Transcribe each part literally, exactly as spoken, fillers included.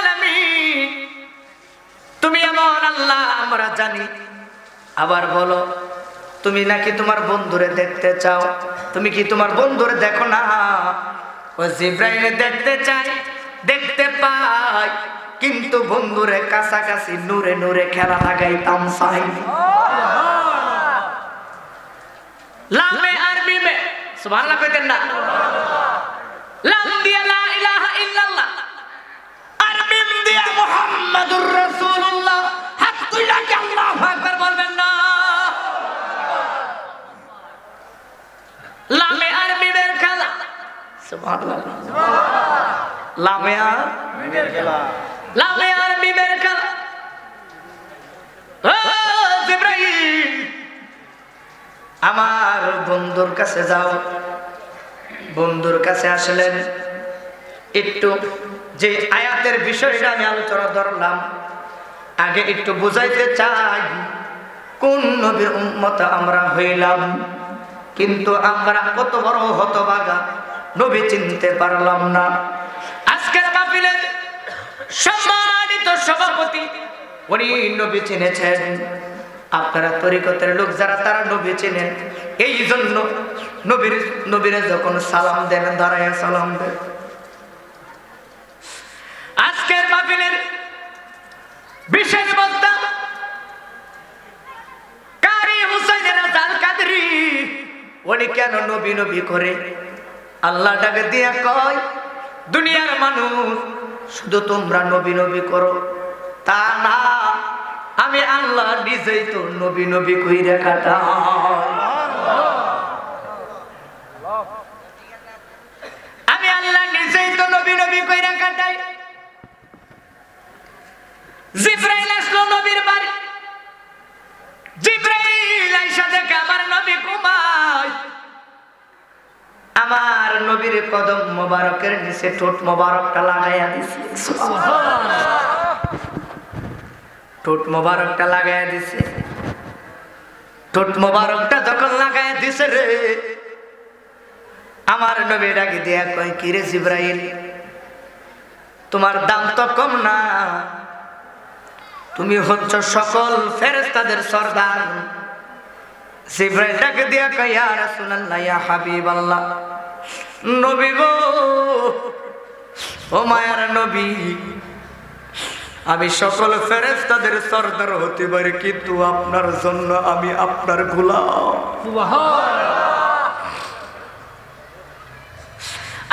আলামিন তুমি এমন আল্লাহ আমরা জানি, আবার বলো তুমি নাকি তোমার বন্ধুরে দেখতে চাও, তুমি কি তোমার বন্ধুরে দেখো না? ও জিব্রাইল দেখতে চাই, দেখতে পাই, কিন্তু বন্ধুরে কাছাকাছি নূরে নূরে খেলা লাগাইতাম চাই। লামে আরবি মে সুবহানাল্লাহ কইতেন না, লাম দিয়া লা ইলাহা ইল্লাল্লাহ আর মিম দিয়া মুহাম্মাদুর রাসূলুল্লাহ, হাত তুইলা কি আল্লাহু আকবার বলবেন না? লামে আরবি এর খেলা সুবহানাল্লাহ সুবহানাল্লাহ, লামে আরবি এর খেলা লামে আরবি এর খেলা। ও জিবরাইল আমার বন্ধুর কাছে যাও। বন্ধুর কাছে আসলেন, একটু যে আয়াতের বিষয়টা আমি আলোচনা ধরলাম আগে একটু বুঝাইতে চাই কোন নবীর উম্মত আমরা হইলাম, কিন্তু আমরা কত বড় হতভাগা নবী চিনতে পারলাম না। আজকের মাহফিলের সম্মানিত সভাপতি উনি নবী চিনেছেন, আপনারা তরিকতের লোক যারা তারা নবী চেনেন। এই জন্য নবীর নবীরা যখন সালাম দেন দাঁড়ায় সালাম দেন। আজকের মাহফিলের বিশেষ বক্তা কারি হুসাইন রাজাল কাদরি, উনি কেন নবী নবী করে আল্লাহ ডাকে দিয়া কয় দুনিয়ার মানুষ শুধু তোমরা নবী নবী করো, তা না আমি আল্লাহ নিজেই তো নবী নবী কইরা কাটা। আমি আল্লাহ নিজেই তো নবী নবী কইরা কাটাই। জিব্রাইল আসলো নবীর বাড়ি, জিব্রাইল আইসা দেখে আমার নবী ঘুমায়, আমার নবীর কদম মোবারকের নিচে ঠোঁট মোবারকটা লাগাইয়া দিছে, সুবহানাল্লাহ ঠোঁট মোবারকটা লাগাইয়া দিছে। ঠোঁট মোবারকটা যখন লাগাইয়া দিছে রে, আমার নবী ডাকে দিয়া কয় কি রে জিব্রাইল তোমার দাম তো কম না, তুমি হচ্ছ সকল ফেরেশতাদের সর্দার। জিব্রাইল ডাকে দিয়া কয় ইয়া রাসূলুল্লাহ ইয়া হাবিবাল্লাহ, নবী গো ও মায়ার নবী আমি সকল ফেরেশতাদের সর্দার হতে পারি, কিন্তু আপনার জন্য আমি আপনার গোলাম। সুবহানাল্লাহ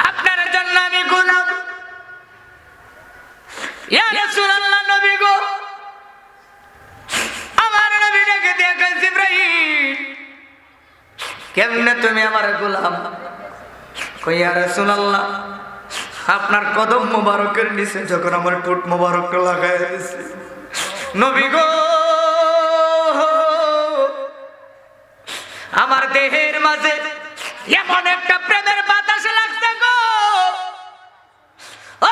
আপনার জন্য আমি গোলাম। ইয়া রাসূলুল্লাহ নবী গো আমার নবী ডেকে দিয়ে কয় জিব্রাইল কেমনে তুমি আমার গোলাম? কয় ইয়া রাসূলুল্লাহ আপনার কদম মোবারকের নিচে যখন আমার ঠোঁট মোবারকটা লাগায় দিয়েছে নবী গো, আমার দেহের মাঝে এমন একটা প্রেমের বাতাস লাগছে গো ও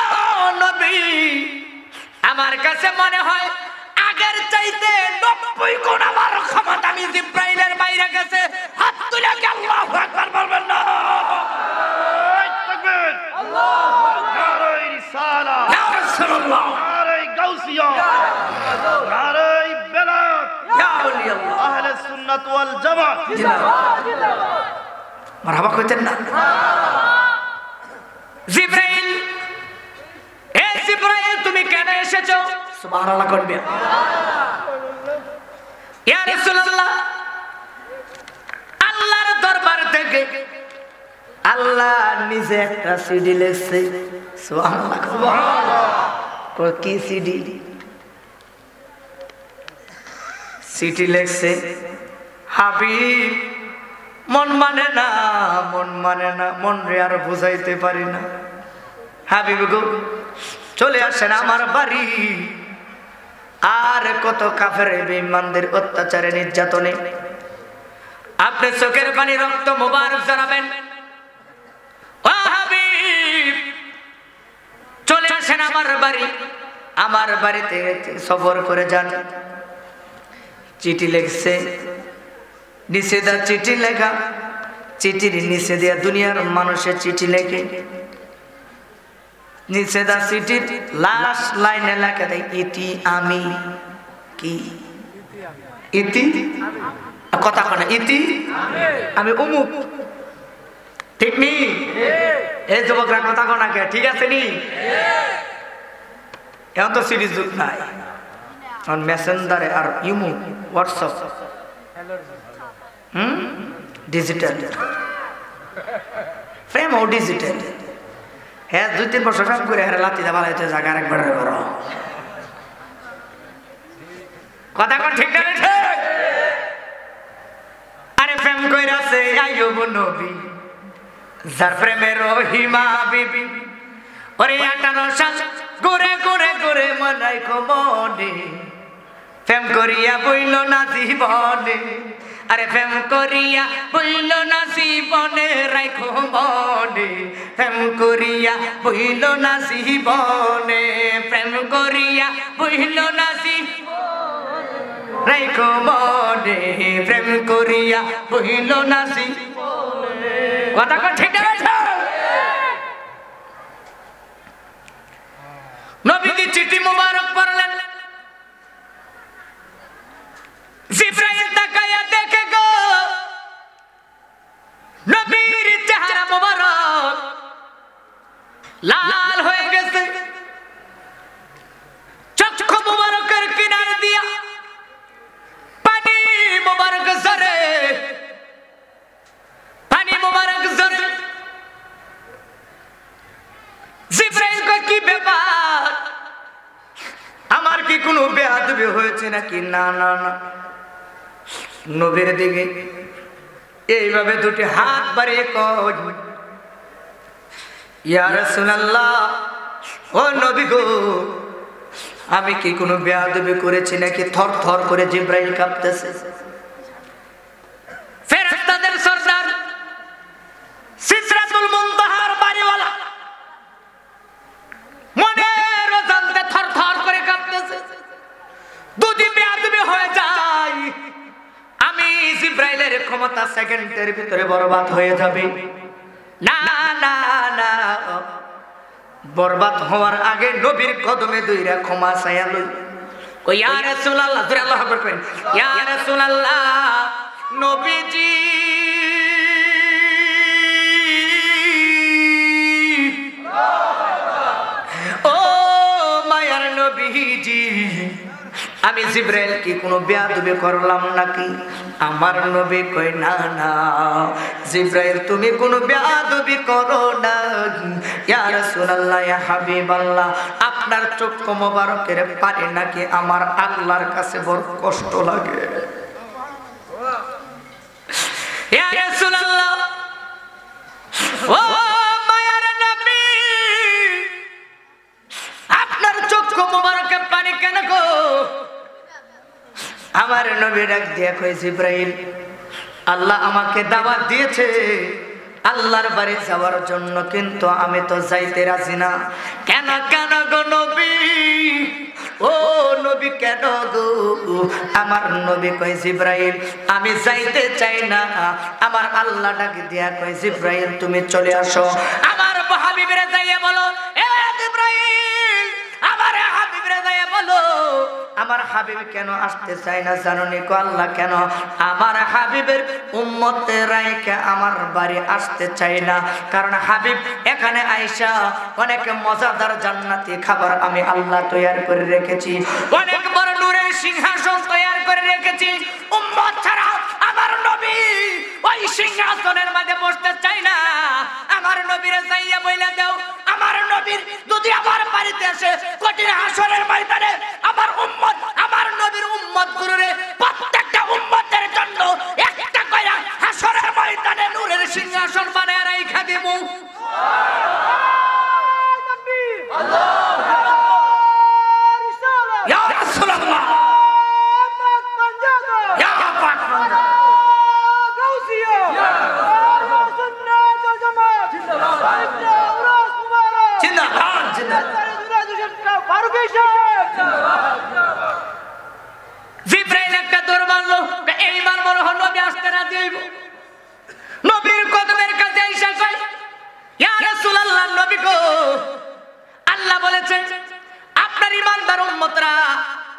নবী, আমার কাছে মনে হয় আগের চাইতে নব্বই গুণ আমার ক্ষমতা আমি জিব্রাইলের বাইরে গেছে। হাত তুলে কি আল্লাহু আকবার বলবেন না? তুমি কেন এসেছো? সুবহানাল্লাহ করবে। ইয়া রাসূলুল্লাহ আল্লাহর দরবার থেকে আল্লাহ নিজে একটা সিডি লেখছে। সুবহানাল্লাহ সুবহানাল্লাহ। কি সিডি? সিডি লেখছে হাবিব মন মানে না, মন মানে না, মন রে আর বুঝাইতে পারি না, হাবিব গো চলে আসেন আমার বাড়ি, আর কত কাফের বেঈমানদের অত্যাচারে নির্যাতনে আপনি চোখের পানি রক্ত মোবারক ঝরাবেন। ও হাবিব চলে আসেন আমার বাড়ি, আমার বাড়িতে সফর করে যান। চিঠি লিখছে, নিচে দা চিঠি লেখা, চিঠির নিচে দেয়া দুনিয়ার মানুষের চিঠি লেখে, নিচে দা চিঠির লাস্ট লাইনে লেখা দেয় ইতি আমি, কি ইতি কথা কয় না, ইতি আমি অমুক। ঠিক নি এই যুবকরা কথা কয় না কে? ঠিক আছে নি, এখন তো সিরিজ যুগ নাই, এখন মেসেঞ্জারে আর ইমো হোয়াটসঅ্যাপ হুম ডিজিটাল ফ্রেম ও ডিজিটাল। হ্যাঁ দুই তিন বছর সব করে হ্যাঁ লাতি দা বালাইতে জায়গা একবার করো কথা কোন ঠিক না। আরে প্রেম কইরাছে আইয়ুব নবী যার প্রেমে রহিমা বিবি, ওরে আটানো সাল ঘুরে ঘুরে ঘুরে মনাই কমনে প্রেম করিয়া বইল না জীবনে, আরে প্রেম করিয়া বইল না জীবনে রাইখো মনে, প্রেম করিয়া বইল না জীবনে, প্রেম করিয়া বইল না জীবনে রাইখো মনে, প্রেম করিয়া বইল না জীবনে। কথা কর ঠিক না নবীজি চিঠি মুবারক পড়লেন। জিবরাইল তাকায়া দেখে গো নবীর চেহারা মুবারক লাল হয়ে গেছে, চক্ষু মুবারকের কিনারে দিয়া পানি মুবারক ঝরে, পানি মুবারক ঝরে। জিবরাইল কয় কি ব্যাপার, আমার কি কোনো বেয়াদবি হয়েছে নাকি? না না না, নবীর দিকে এইভাবে দুটি হাত বাড়িয়ে কয় ইয়া রাসূলুল্লাহ, ও নবী গো আমি কি কোনো বেয়াদবি করেছি নাকি? থর থর করে জিবরাইল কাঁপতেছে। ফেরেশতাদের সরদার সিদরাতুল মুনতাহার বাড়িওয়ালা মনের অজান্তে থর থর করে কাঁপতেছে। যদি বেয়াদবি হয়ে যায় আমি জিবরাইলের ক্ষমতা সেকেন্ডের ভিতরে বরবাদ হয়ে যাবে। না না না, বরবাদ হওয়ার আগে নবীর কদমে দুইরা ক্ষমা চাইয়া লই। কই ইয়া রাসূলুল্লাহ, জোরে আল্লাহু আকবার কই ইয়া রাসূলুল্লাহ, নবীজি ও মায়ার নবীজি আমি জিবরাইল কি কোনো বেয়াদবি করলাম নাকি? আমার নবী কয় না না জিবরাইল তুমি কোনো বেয়াদবি করো না। ইয়া রাসূলুল্লাহ, ইয়া হাবিবাল্লাহ আপনার চক্ষু মোবারকের পারে নাকি আমার আল্লাহর কাছে বড় কষ্ট লাগে। ইয়া রাসূলুল্লাহ ও মায়ার নবী আপনার চক্ষু মোবারকে পানি কেন গো? আমার নবী ডাক দিয়া কয় জিবরাইল আল্লাহ আমাকে দাওয়াত দিয়েছে আল্লাহর বাড়ি যাওয়ার জন্য, কিন্তু আমি তো যাইতে রাজি না। কেন কেন গো নবী, ও নবী কেন গো? আমার নবী কয় জিবরাইল আমি যাইতে চাই না। আমার আল্লাহ ডাক দিয়া কয় জিবরাইল তুমি চলে আসো, আমার হাবিবের যাইয়া বলো এ জিবরাইল, আমার হাবিবের যাইয়া বলো আমার হাবিব কেন আসতে চাই না জানো নি? আল্লাহ কেন আমার হাবিবের উম্মতেরাইকে আমার বাড়ি আসতে চাই না? কারণ হাবিব এখানে আয়েশা অনেক মজাদার জান্নাতি খাবার আমি আল্লাহ তৈরি করে রেখেছি, অনেক বড় নূরের সিংহাসন তৈরি করে রেখেছি। উম্মত ছাড়া আমার নবী ওই সিংহাসনের মধ্যে বসতে চাই না। আমার নবীর যাইয়া বইলা দাও আমার নবীর যদি আমার বাড়িতে আসে কঠিন হাসরের ময়দানে আমার উম্মত আমার নবীর উম্মত গুরুরে প্রত্যেকটা উম্মতের জন্য একটা কইরা হাসরের ময়দানে নূরের সিংহাসন বানায় রাইখা দেব। সুবহানাল্লাহ, তাকবীর, আল্লাহু আকবার, ইয়া রাসূলুল্লাহ।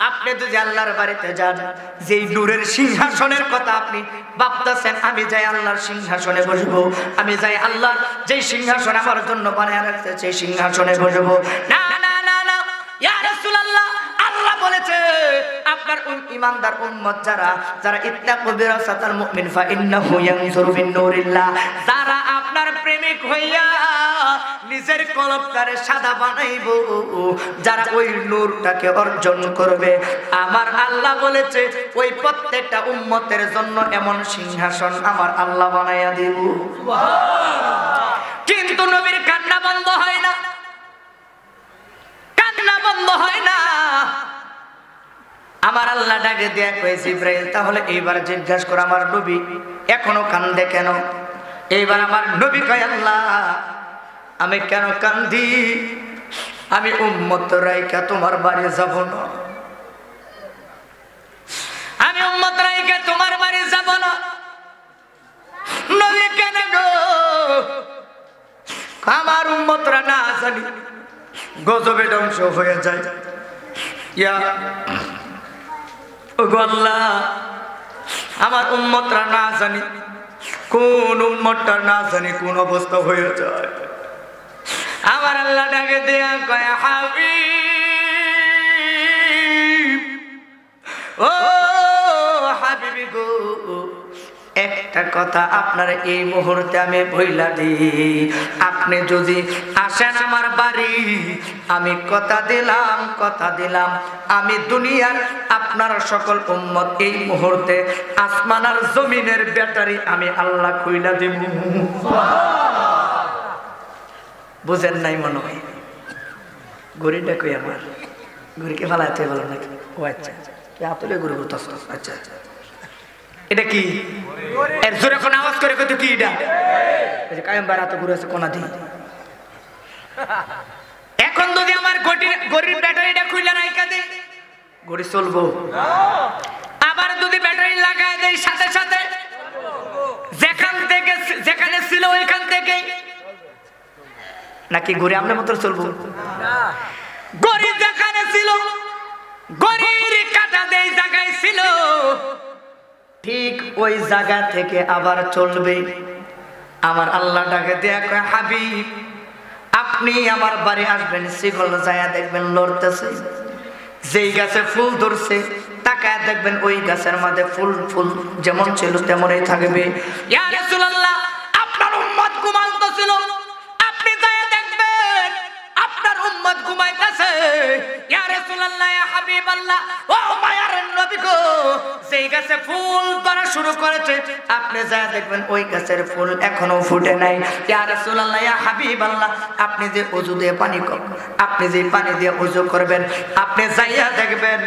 আপনি যদি আল্লাহর বাড়িতে যান, যেই নূরের সিংহাসনের কথা আপনি ভাবতেছেন, আমি যাই আল্লাহর সিংহাসনে বসবো, আমি যাই আল্লাহ যেই সিংহাসন আমার জন্য বানায় রাখতে সেই সিংহাসনে বসবো। না না না না, ইয়া রাসূলুল্লাহ, আল্লাহ বলেছে আপনার ইমানদার উম্মত যারা যারা ইত্তাকু বিরাসাতাল মুমিন ফা ইন্নাহু ইয়ানজুরু বিন নূরিল্লাহ, যারা আপনার প্রেমিক হইয়া নিজের কলবটারে সাদা বানাইবো, যারা ওই নূরটাকে অর্জন করবে, আমার আল্লাহ বলেছে ওই প্রত্যেকটা উম্মতের জন্য এমন সিংহাসন আমার আল্লাহ বানাইয়া দেব। কিন্তু নবীর কান্না বন্ধ হয় না, কান্না বন্ধ হয় না। আমার আল্লাহ ডাকে দেয়া কইছে, ইব্রাহিম তাহলে এইবার জিজ্ঞাসা কর আমার নবী এখনো কান্দে কেন? এইবার আমার নবী কয়, আল্লাহ আমি কেন কান্দি? আমি উম্মত রাইকা তোমার বাড়ি যাব না, আমি উম্মত রাইকা তোমার বাড়ি যাব না। নবী কেন গো? আমার উম্মতরা না জানি গজবে ধ্বংস হয়ে যায়। ইয়া ওগো আল্লাহ, আমার উম্মতরা না জানি কোন উম্মতটা না জানি কোন অবস্থা হয়ে যায়। আমার আল্লাহ ডাকে দেয়া কয়, হাবিব, ও হাবিবি গো, একটা কথা আপনার এই মুহূর্তে আমি বইলা দিই, আপনি যদি আসেন আমার বাড়ি, আমি কথা দিলাম, কথা দিলাম আমি দুনিয়ার আপনার সকল উম্মত এই মুহূর্তে আসমান আর জমিনের ব্যাটারি আমি আল্লাহ খুইলা দিব। বুঝেন নাই মনে হয়? ঘড়িটা কই আমার? ঘড়িকে ফালাইতে বলো নাকি? ও আচ্ছা, হাতলে ঘুরে ঘুরত। আচ্ছা আচ্ছা, এটা কি? এর জোরে কোন আওয়াজ করে কত কি এটা? কায়েম বাড়া তো ঘুরে আছে কোনা দিয়ে। এখন যদি আমার ঘড়ির ঘড়ির ব্যাটারিটা খুইলা রাইখা দেই, ঘড়ি চলবো না। আবার যদি ব্যাটারি লাগায় দেই সাথে সাথে যেখান থেকে যেখানে ছিল ওইখান থেকে, নাকি ঘুরে আমরা মতো চলবো? গরিব যেখানে ছিল, গরিব কাটা দেই জায়গায় ছিল, ঠিক ওই জায়গা থেকে আবার চলবে। আমার আল্লাহ ডাকে দেয়া কয়, হাবিব, আপনি আমার বাড়ি আসবেন, শিকল যায় দেখবেন লড়তেছে, যেই গাছে ফুল ধরছে তাকায় দেখবেন ওই গাছের মধ্যে ফুল ফুল যেমন ছিল তেমনই থাকবে। ইয়া রাসূলুল্লাহ, আপনার উম্মত ঘুমান্ত ছিল, আপনি যা দেখবেন ওই গাছের ফুল এখনো ফুটে নাই। ইয়া রাসূলুল্লাহ, ইয়া হাবিবাল্লাহ, আপনি যে ওযু দিয়ে পানি করবেন, আপনি যে পানি দিয়ে ওযু করবেন, আপনি যাইয়া দেখবেন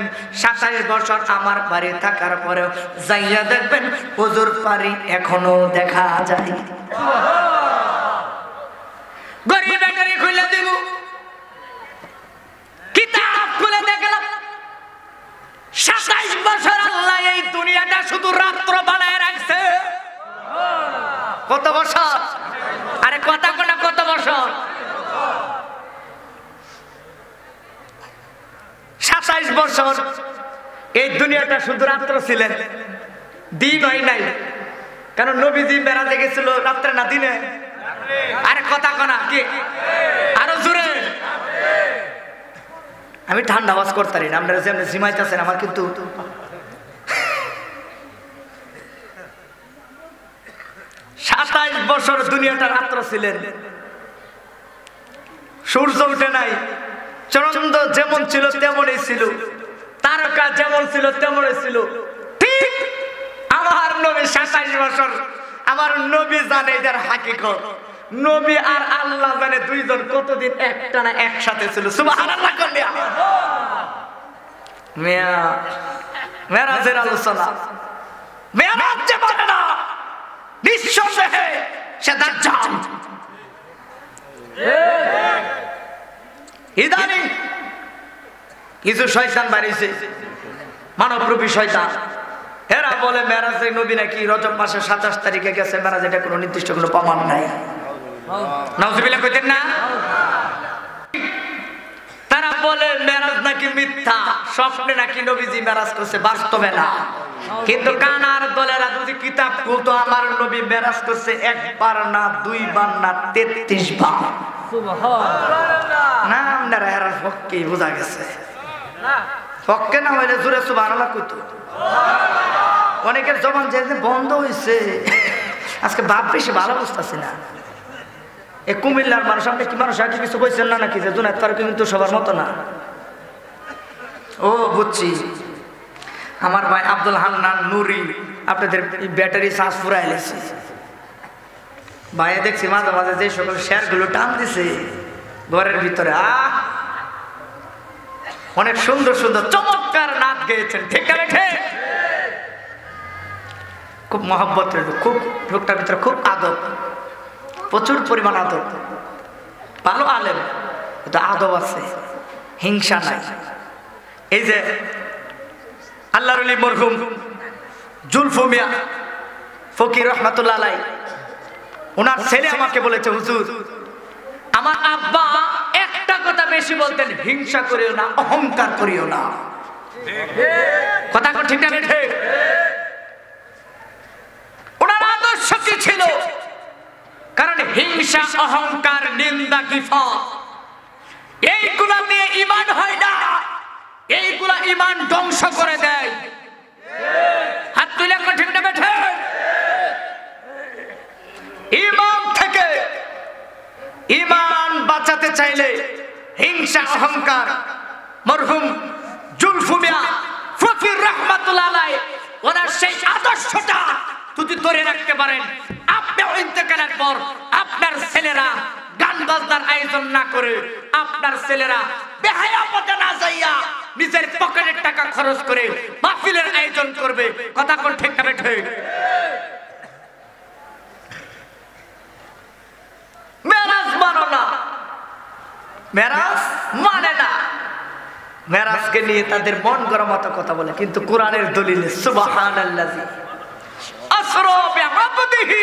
সাতাশ বছর আমার বাড়ি থাকার পরেও যাইয়া দেখবেন ওযুর পানি এখনো দেখা যায়। গরিব ব্যাটারি খুলে দিব, সাতাশ বছর আল্লাহ এই দুনিয়াটা শুধু রাত্র বানায় রাখছে। কত বছর? আরে কথা কোনা কত বছর? সাতাশ বছর এই দুনিয়াটা শুধু রাত্র ছিলেন, দিন হয় নাই। কারণ নবীজি বেড়াতে গেছিল রাত্রে না দিনে? আরে কথা কোনা কি? আরো জোরে। আমি ঠান্ডা আওয়াজ করতারি না, আপনারা যেমন জিমাইতেছেন আমার, কিন্তু সাতাশ বছর দুনিয়াটা রাত্র ছিলেন, সূর্য উঠে নাই, চন্দ্র যেমন ছিল তেমনই ছিল, তারকা যেমন ছিল তেমনই ছিল। ঠিক আমার নবী সাতাশ বছর, আমার নবী জানে এদের হাকিকত। নবী আর আল্লাহ জানে দুইজন কতদিন একটানা একসাথে ছিল। সুবহানাল্লাহ। মেরাজের আলোচনা, মেরাজ যে বলে না নিঃসন্দেহে সে দাজ্জাল। ইদানিং কিছু শয়তান বাড়িছে, মানবরূপী শয়তান, এরা বলে মেরাজের নবী নাকি রজব মাসের সাতাশ তারিখে গেছে মেরাজ। এটা কোনো নির্দিষ্ট কোনো প্রমাণ নাই। নাউজুবিল্লাহ কইতেন না? তার তারা বলে মেরাজ নাকি মিথ্যা, স্বপ্নে নাকি নবীজি মেরাজ করছে, বাস্তবে না। কিন্তু কানার দলেরা যদি কিতাব খুলতো আমার নবী মেরাজ করছে একবার না, দুইবার না, তেত্রিশ বার। সুবহানাল্লাহ। না আপনারা এর ফক্কি বোঝা গেছে না? ফক্কে না হইলে জোরে সুবহানাল্লাহ কইতো। সুবহানাল্লাহ। অনেকের জবান যে বন্ধ হইছে আজকে, বাপ বেশি ভালো বুঝতাছি না। এই কুমিল্লার মানুষ আপনি কি মানুষ আগে কিছু কইছেন না নাকি? যে জুনায়েদ ফারুক কিন্তু সবার মতো না। ও বুঝছি। আমার ভাই আব্দুল হান্নান নুরি আপনাদের ব্যাটারি চার্জ ফুরাই লেছে ভাইয়া, দেখছি মাঝে মাঝে যে সকল শেয়ারগুলো টান দিছে ঘরের ভিতরে, আহ অনেক সুন্দর সুন্দর চমৎকার নাচ গেয়েছেন, ঠিক না? খুব মহব্বত, খুব লোকটার ভিতরে খুব আদব, প্রচুর পরিমাণ আদব, ভালো আলেম, আদব আছে, হিংসা নাই। এই যে আল্লাহর ওলি মরহুম জুলফু মিয়া ফকির রহমাতুল্লাহ আলাইহি, ওনার ছেলে আমাকে বলেছে, হুজুর আমার আব্বা একটা কথা বেশি বলতেন, হিংসা করিও না, অহংকার করিও না। কথা ঠিক না? ঠিক। ওনার আদর্শ কি ছিল? কারণ হিংসা, অহংকার, নিন্দা, কিফাত এইগুলা দিয়ে ঈমান হয় না, এইগুলা ঈমান ধ্বংস করে দেয়। হাত তুলে কঠিন না বেঠে। ঈমান থেকে ঈমান বাঁচাতে চাইলে হিংসা, অহংকার, মরহুম জুলফু মিয়া ফকির রহমাতুল্লাহ আলাইহি ওনার সেই আদর্শটা যদি ধরে রাখতে পারেন, আপনিও ইন্তেকালের পর আপনার ছেলেরা গান বাজনার আয়োজন না করে, আপনার ছেলেরা বেহায়া পথে না যাইয়া নিজের পকেটের টাকা খরচ করে মাহফিলের আয়োজন করবে। কথা কোন ঠিক না ঠিক? মেরাজ মানো না, মেরাজ মানে না, মেরাজকে নিয়ে তাদের মন গরম মতো কথা বলে, কিন্তু কোরআনের দলিলে সুবহানাল্লাহি আসরা বিআবদিহি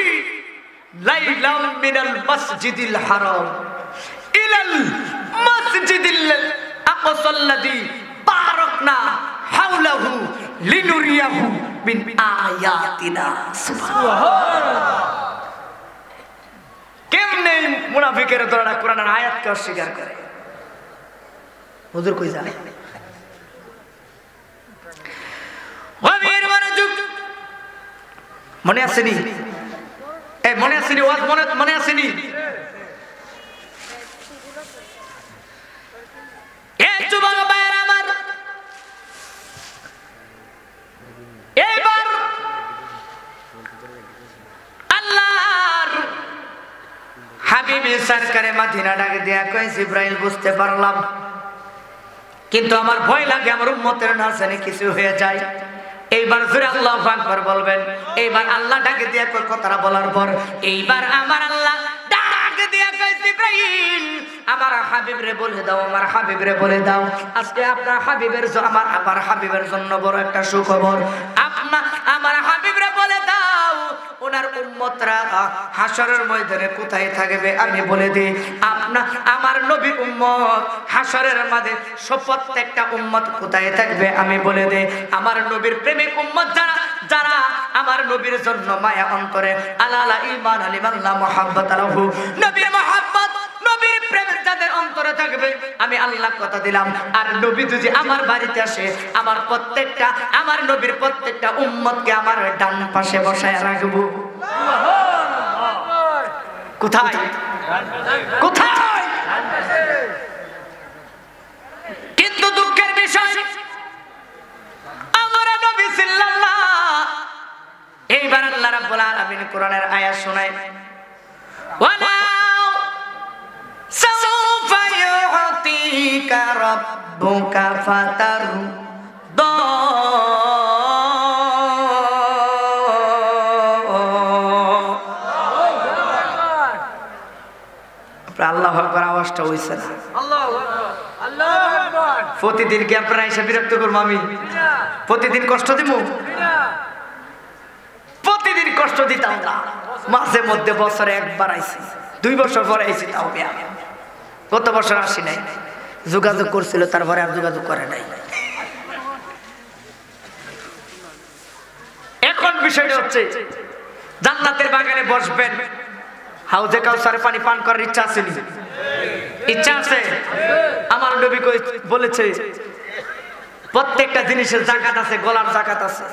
লাইলাম মিনাল মসজিদিল হারাম ইলাল মসজিদিল আকসাল্লাযী বারাকনা হাওলাহু লিনুরিয়াহু মিন আয়াতিনা। সুবহানাল্লাহ। কেমনে মুনাফিকের দলরা কোরআনের আয়াতকে অস্বীকার করে? হুজুর কই জানে? ওয়াবির মারাজুক মনে আছে নি? এই মনে আছে নি? ওয়াজ মনে মনে আছে নি? এই যুবক ভাইরা আমার, এইবার আল্লাহর হাবিব সরকারে মদিনা ডাকে দেয়া কয়, জিবরাইল বুঝতে পারলাম, কিন্তু আমার ভয় লাগে আমার উম্মতের না জানি কিছু হয়ে যায়। এইবার জোরে আল্লাহু আকবার বলবেন। এইবার আল্লাহ ডাকে দিয়া কয়, কথাটা বলার পর এইবার আমার আল্লাহ ডাকে দিয়া কয়, জিবরাইল আমার হাবিবরে বলে দাও, আমার হাবিবরে বলে দাও, আজকে আপনার হাবিবের আমার আমার হাবিবের জন্য বড় একটা সুখবর। আপনা আমার হাবিবরে বলে দাও ওনার উম্মতরা হাসরের ময়দানে কোথায় থাকবে আমি বলে দিই। আপনা আমার নবী উম্মত হাসরের মাঝে প্রত্যেকটা উম্মত কোথায় থাকবে আমি বলে দিই। আমার নবীর প্রেমিক উম্মত যারা যারা আমার নবীর জন্য মায়া অন্তরে আলালা ইমান আলিমাল্লাহ মুহাব্বত আলাহু নবীর মুহাব্বত নবীর প্রেম যাদের অন্তরে থাকবে আমি আল্লাহ কথা দিলাম। আর নবী যদি আমার বাড়িতে আসে আমার প্রত্যেকটা আমার নবীর প্রত্যেকটা উম্মতকে আমার ডান পাশে বসায় রাখব। কোথায় কোথায়? কিন্তু দুঃখের বিষয় আমার নবী সাল্লাল্লাহ এইবার আল্লাহ রাব্বুল আলামিন কোরআনের আয়াত শোনায়, প্রতিদিন কি আপনারা এসে বিরক্ত করবো? আমি প্রতিদিন কষ্ট দিব? প্রতিদিন কষ্ট দিতাম না, মাঝে মধ্যে বছরে একবার আইছি, দুই বছর পরে আইছি, তাও কত বছর আসি নাই। যোগাযোগ করছিল, তারপরে আর যোগাযোগ করে নাই। এখন বিষয়টা হচ্ছে জান্নাতের বাগানে বসবেন, হাউজে কাউসারে পানি পান করার ইচ্ছা আছে নি? ইচ্ছা আছে। আমার নবী বলেছে প্রত্যেকটা জিনিসের জাকাত আছে, গলার জাকাত আছে।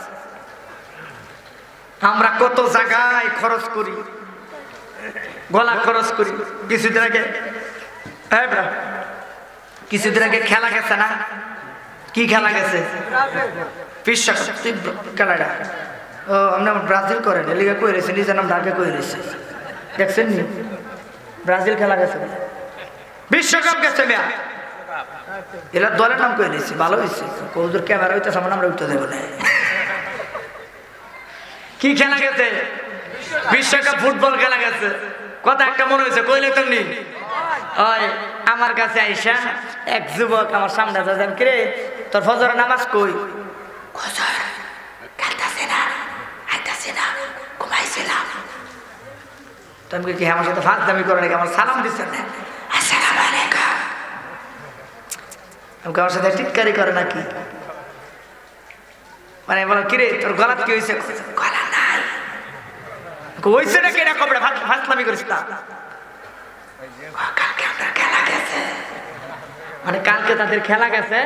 আমরা কত জায়গায় খরচ করি, গলা খরচ করি। কিছুদিন আগে কিছুদিন আগে খেলা গেছে না? কি খেলা গেছে? খেলাটা ও আমরা ব্রাজিল করেন, এলিগা কই রয়েছে, নিজের নাম ঢাকা কই রয়েছে, দেখছেন নি? ব্রাজিল খেলা গেছে, বিশ্বকাপ গেছে। মেয়া এরা দলের নাম কই রয়েছে, ভালো হয়েছে। কৌজুর ক্যামেরা হইতেছে, আমার আমরা উঠতে দেবো না। কি খেলা গেছে? বিশ্বকাপ ফুটবল খেলা গেছে। কথা একটা মনে হয়েছে, কইলে তো নি। আমার কাছে আইসা এক যুবক আমার সামনে যান, কিরে তোর ফজর নামাজ কই? তুমি কি আমার সাথে ফাঁস দামি করে নাকি? আমার সালাম দিচ্ছে না, আমাকে আমার সাথে টিটকারি করে নাকি? মানে বলো কিরে তোর গলা কি হয়েছে? গলা নাই হয়েছে নাকি? না কপড়ে ফাঁস দামি করিস না। মানে কালকে তাদের খেলা গেছে,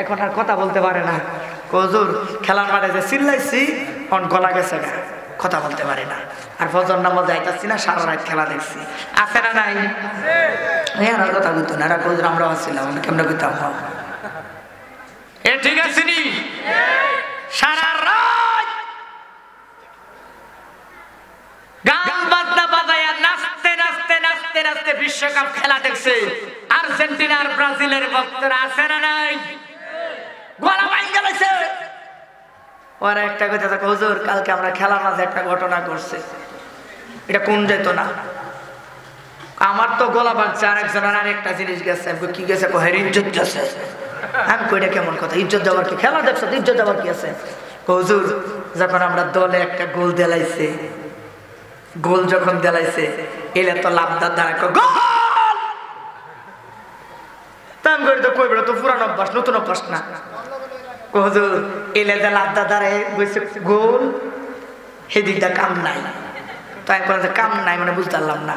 এখন আর কথা বলতে পারে না। হুজুর খেলার মাঠে যে চিল্লাইছি, অন গলা গেছে না, কথা বলতে পারে না। আর ফজর নামাজ যাইতাছি না, সারা রাত খেলা দেখছি। আছে না নাই? হ্যাঁ, আর কথা বলতো না। হুজুর আমরাও আসছিলাম, কেমন করতাম? এ ঠিক আছে নি? সারা রাত গান বাজনা বাজায় নাচতে নাচতে নাচতে নাচতে বিশ্বকাপ খেলা দেখছে আর্জেন্টিনার ব্রাজিলের ভক্তরা। আছে না নাই? গলা ভাঙা গেছে। ওরা একটা কথা থাকে, হুজুর কালকে আমরা খেলার মাঝে একটা ঘটনা করছে, এটা কোন যেত না। আমার তো গলা ভাঙছে, আর একজনের আর একটা জিনিস গেছে। কি গেছে? কহের ইজ্জত গেছে। আমি কই, এটা কেমন কথা? ইজ্জত দেওয়ার কি? খেলা দেখছো, ইজ্জত দেওয়ার কি আছে? হুজুর যখন আমরা দলে একটা গোল দেলাইছে, গোল যখন দেলাইছে, এলে তো লাভদার দ্বারা তো পুরান অভ্যাস, নতুন অভ্যাস না। হুজুর এলে যে লাভদার দ্বারা গোল, সেদিকটা কাম নাই। তাই কাম নাই মানে বুঝতে পারলাম না।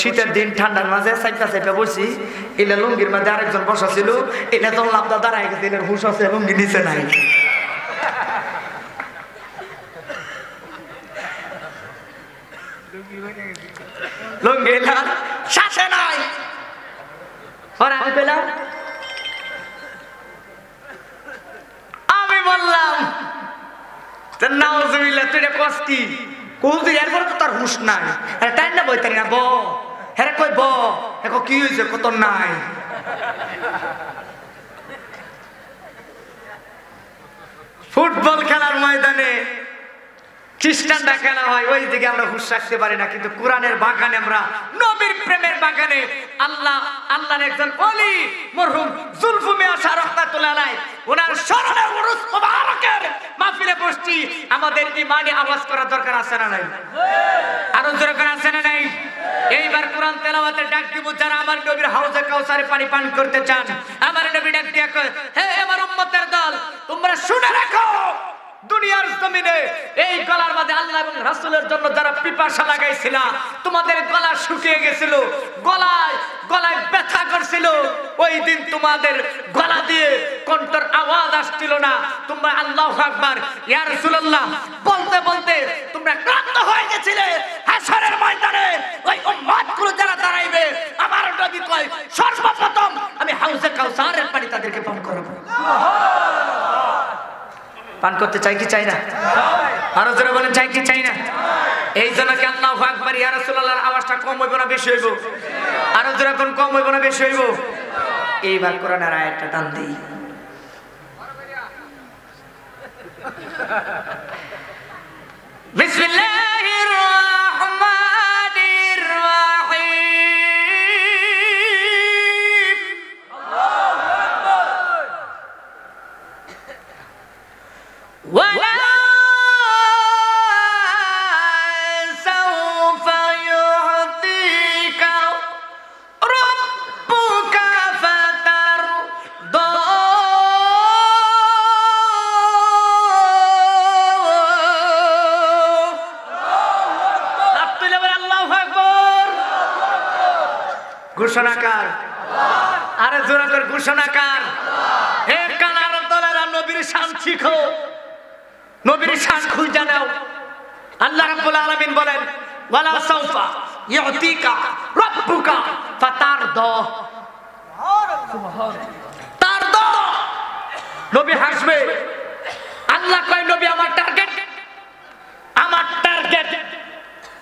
শীতের দিন ঠান্ডার মাঝে চাইটা চাইটা বসি, এলে লুঙ্গির মাঝে আরেকজন বসা ছিল, এলে তো লাভদা দাঁড়ায় গেছে, এলে হুশ আছে, লুঙ্গি নিচে নাই। লুঙ্গি শ্বাসে নাই। আমি পেলাম, আমি বললাম নাউজুবিল্লাহ, তুই কষ্টি তার হুশ নাই। তাই না বই তারি না ব হ্যাঁ কই ব কি হয়েছে? কত নাই। ফুটবল খেলার ময়দানে খ্রিস্টানরা খেলা হয়, ওই দিকে আমরা হুশ রাখতে পারি না। কিন্তু কোরআনের বাগানে আমরা, নবীর প্রেমের বাগানে আল্লাহ আল্লাহর একজন ওলি মরহুম জুলফু মিয়া শাহ রহমাতুল্লাহ আলাইহি ওনার শরণে উরুস মুবারকের মাহফিলে বসছি। আমাদের ইমানি আওয়াজ করার দরকার আছে না নাই? আরো জোরে করা আছে না নাই? এইবার কোরআন তেলাওয়াতের ডাক দিব, যারা আমার নবীর হাউজে কাউসারে পানি পান করতে চান। আমার নবী ডাক দিয়া কয়, হে আমার উম্মতের দল, তোমরা শুনে রাখো, দুনিয়ার জমিনে এই গলার মধ্যে আল্লাহ এবং রাসূলের জন্য যারা পিপাসা লাগাইছিল, তোমাদের গলা শুকিয়ে গেছিল, গলায় গলায় ব্যথা করছিল, ওই দিন তোমাদের গলা দিয়ে কণ্ঠের আওয়াজ আসছিল না। তোমরা আল্লাহু আকবার ইয়া রাসূলুল্লাহ বলতে বলতে তোমরা ক্লান্ত হয়ে গেছিলে। হাসরের ময়দানে ওই উম্মতগুলো যারা দাঁড়াইবে, আমার নবী কয়, সর্বপ্রথম আমি হাউজে কাউসারের পানি তাদেরকে পান করাবো। পান করতে চাই কি চাই না? আরো যারা বলেন চাই কি চাই না? এই জন্য কি আল্লাহু আকবার ইয়া রাসূলুল্লাহর আওয়াজটা কম হইব না বেশি হইব? আরো যারা কোন কম হইব না বেশি হইব? এইবার কোরআনের আয়াতটা টান দেই। বিসমিল্লাহির রাহমানির রাহিম। আল্লাহু আকবার। ওয়া فَيُعْطِيكَ رَبُّكَ فترضى ঘোষণাকার আরে জোরে করে ঘোষণাকার হে কানার দলেরা নবীর শান শিখো নবীর শান খুঁজে নাও আল্লাহ রাব্বুল আলামিন বলেন ওয়ালা সাউফা ইউতিকা রাব্বুকা ফাতারদা সুবহানাল্লাহ তারদা নবী হাসবে আল্লাহ কয় নবী আমার টার্গেট আমার টার্গেট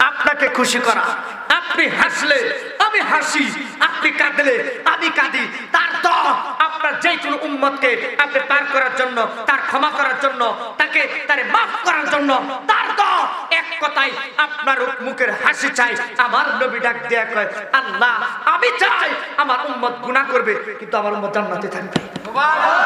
আপনাকে খুশি করা আপনি হাসলে আমি হাসি আপনি কাঁদলে আমি কাঁদি তার তো আপনার যে কোন উম্মতকে আপনি পার করার জন্য তার ক্ষমা করার জন্য তাকে তার maaf করার জন্য তার তো এক কথায় আপনার মুখের হাসি চাই আমার নবী ডাক দেয়া কয় আল্লাহ আমি চাই আমার উম্মত গুনাহ করবে কিন্তু আমার উম্মত জান্নাতে থাকবে সুবহানাল্লাহ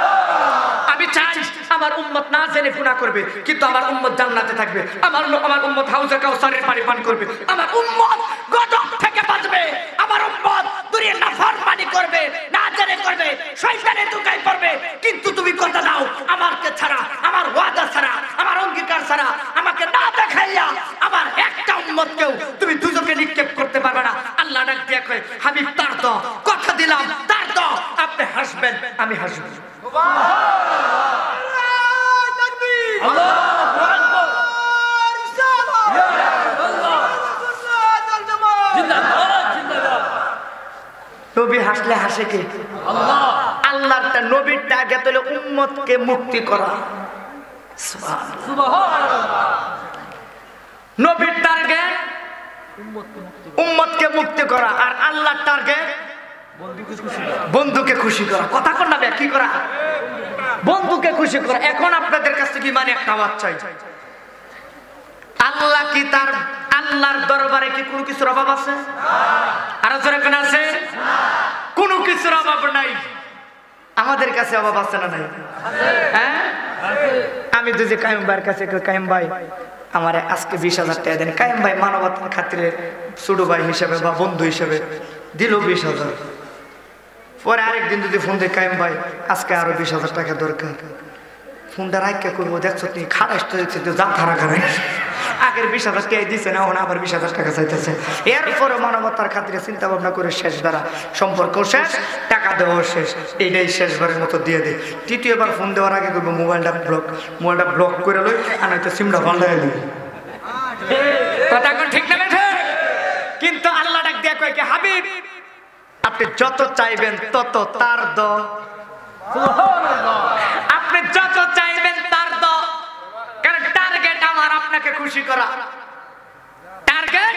আমি চাই আমার উম্মত না জেনে গুনাহ করবে কিন্তু আমার উম্মত জান্নাতে থাকবে আমার আমার উম্মত হাউজে কাউসারের পানি পান করবে আমার উম্মত গজব থেকে বাঁচবে আমার উম্মত দুনিয়া নাফরমানি করবে না জেনে করবে শয়তানের ধোঁকায় পড়বে কিন্তু তুমি কথা দাও আমাকে ছাড়া আমার ওয়াদা ছাড়া আমার অঙ্গীকার ছাড়া আমাকে না দেখাইয়া আমার একটা উম্মতকেও তুমি দুজনকে নিক্ষেপ করতে পারবে না আল্লাহ ডাক দিয়া কয় হাবিব তার তো কথা দিলাম তার তো আপনি হাসবেন আমি হাসব সুবহানাল্লাহ তাকবীর আল্লাহু আকবার রিসালাহ ইয়া আল্লাহ সুবহানাল জামাল জিন্দাবাদ জিন্দাবাদ নবী হাসলে হাসে কে আল্লাহ আল্লাহরটা নবীর টার্গেট হলো উম্মতকে মুক্তি করা সুবহানাল্লাহ সুবহানাল্লাহ নবীর টার্গেট উম্মতকে মুক্তি করা উম্মতকে মুক্তি করা আর আল্লাহর টার্গেট বন্ধুকে খুশি করা কথা কর না কি করা বন্ধুকে খুশি করা এখন আপনাদের কাছ থেকে মানে একটা আওয়াজ চাই আল্লাহ কি তার আল্লাহর দরবারে কি কোনো কিছুর অভাব আছে না আর জোরে কোন আছে না কোনো কিছুর অভাব নাই আমাদের কাছে অভাব আছে না নাই আছে হ্যাঁ আমি তো যে কাইম ভাইয়ের কাছে কাইম ভাই আমারে আজকে বিশ হাজার টাকা দেন কাইম ভাই মানবতার খাতিরে ছোট ভাই হিসেবে বা বন্ধু হিসেবে দিল বিশ হাজার পরে আরেকদিন যদি ফোন দিয়ে কাইম ভাই আজকে আরো বিশ হাজার টাকা দরকার ফোনটা রাখা করবো দেখছো তুমি খারাপ যা খারা খারাপ আগের বিশ হাজার টাকা দিচ্ছে না ওনা আবার বিশ হাজার টাকা চাইতেছে এরপরে মানবতার খাতিরে চিন্তা ভাবনা করে শেষ বেড়া সম্পর্ক শেষ টাকা দেওয়া শেষ এইটাই শেষবারের মতো দিয়ে দেয় তৃতীয়বার ফোন দেওয়ার আগে করবো মোবাইলটা ব্লক মোবাইলটা ব্লক করে লই আর নয়তো সিমটা বন্ধ হয়ে দিই কথা ঠিক না কিন্তু আল্লাহ ডাক দেয়া কয় কি হাবিব আপনি যত চাইবেন তত তার দ আপনি যত চাইবেন তার দ কারণ টার্গেট আমার আপনাকে খুশি করা টার্গেট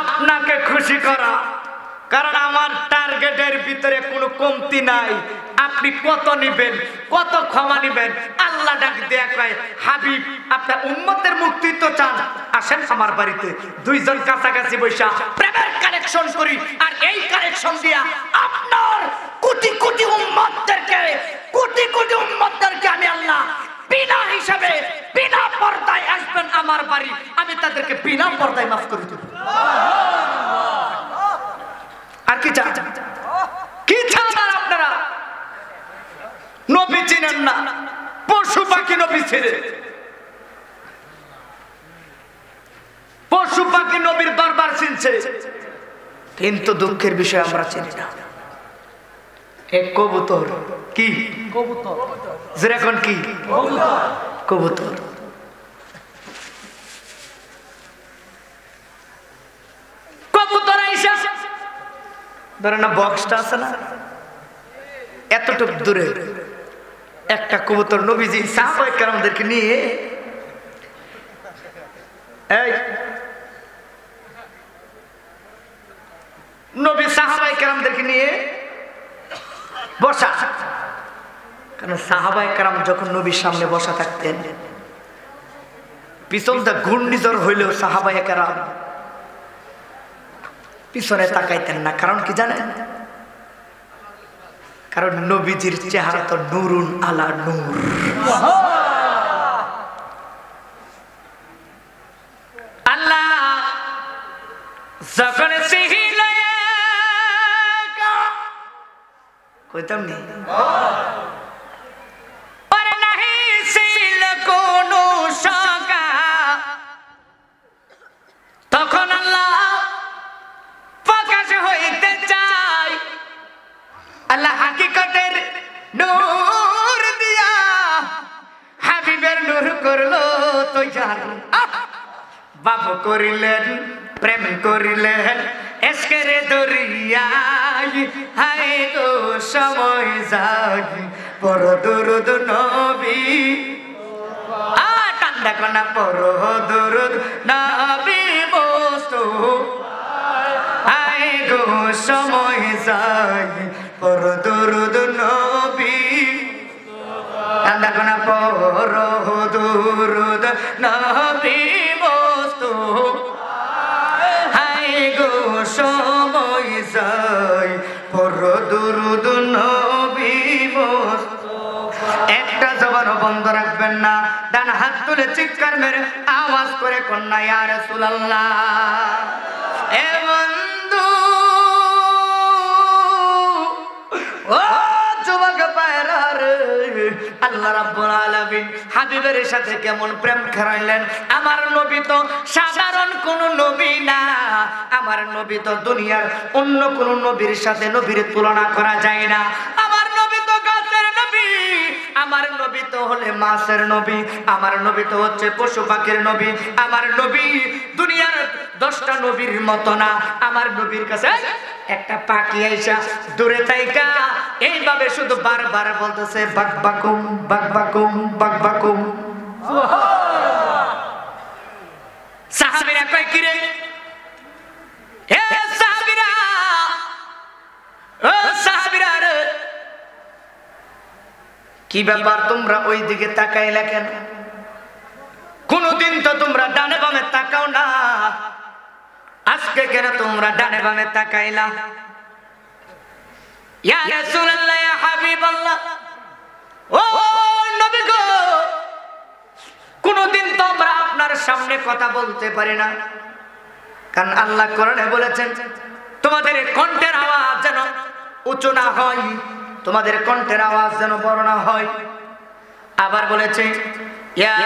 আপনাকে খুশি করা কারণ আমার টার্গেটের ভিতরে কোনো কমতি নাই আপনি কত নেবেন কত ক্ষমা নেবেন আল্লাহ ডাক দেয়া কয় হাবিব আপনার উম্মতের মুক্তি তো চান আসেন আমার বাড়িতে দুইজন কাছাকাছি বৈশা প্রেমের কালেকশন করি আর এই কালেকশন দিয়া আপনার কোটি কোটি উম্মতদেরকে কোটি কোটি উম্মতদেরকে আমি আল্লাহ বিনা হিসাবে বিনা পর্দায় আসবেন আমার বাড়ি আমি তাদেরকে বিনা পর্দায় মাফ করে দেব আর কি চান কি চান আপনারা নবী চিনেন না পশু পাখি নবী ছেড়ে পশু পাখি নবীর বারবার চিনছে কিন্তু দুঃখের বিষয় আমরা চিনি না এক কবুতর কি কবুতর যেরকম কি কবুতর কবুতর আইসা ধরে না বক্সটা আছে না এতটুকু দূরে একটা কবুতর নবীজি সাহাবায়ে কেরামদেরকে নিয়ে এই নবী সাহাবায়ে কেরামদেরকে নিয়ে বসা কারণ সাহাবায়ে কেরাম যখন নবীর সামনে বসা থাকতেন পিছনটা ঘূর্ণিঝড় হইলেও সাহাবায়ে কেরাম পিছনে তাকাইতেন না কারণ কি জানেন কারণ নবীজির চেহারা তো নুরুন আলা নূর আল্লাহ যখন কইতাম নি তখন আল্লাহ প্রকাশ হইতে করলো তো যার বাপ করিলেন প্রেম করিলেন এসকের দরিয়ায় হায় গো সময় জাগি পর দুরুদ নবী আ টান্দা কনা পর দুরুদ নবী মোস্তু হায় গো সময় জাগি পর দুরুদ নবী টান্দা কনা পর দুরুদ নবী মোস্তু সময় যায় পর দুরুদ নবী একটা জবান বন্ধ রাখবেন না ডান হাত তুলে চিৎকার মেরে আওয়াজ করে কন্যা ইয়া রাসূলুল্লাহ এ বন্ধু ও আল্লাহ রাব্বুল আলামিন হাবিবের সাথে কেমন প্রেম খেলাইলেন আমার নবী তো সাধারণ কোন নবী না আমার নবী তো দুনিয়ার অন্য কোন নবীর সাথে নবীর তুলনা করা যায় না আমার নবী তো গাছের নবী আমার নবী তো হলে মাছের নবী আমার নবী তো হচ্ছে পশু পাখির নবী আমার নবী দুনিয়ার দশটা নবীর মত না আমার নবীর কাছে একটা পাখি আইসা দূরে তাইকা এইভাবে শুধু বারবার বলতেছে বাক বাকুম বাক বাকুম বাক বাকুম সাহাবীরা কয় কি রে এ সাহাবীরা ও সাহাবীরা রে কি ব্যাপার তোমরা ওই দিকে তাকাইলা কেন কোনদিন তো তোমরা ডানে বামে তাকাও না আজকে কেন তোমরা ডানে বামে তাকাইলা ইয়া রাসূলুল্লাহ ইয়া হাবিবাল্লাহ ও নবী গো কোনদিন তো আমরা আপনার সামনে কথা বলতে পারি না কারণ আল্লাহ কোরআনে বলেছেন তোমাদের কণ্ঠের আওয়াজ যেন উঁচু না হয় তোমাদের কণ্ঠের আওয়াজ যেন বড় না হয় আবার বলেছে ইয়া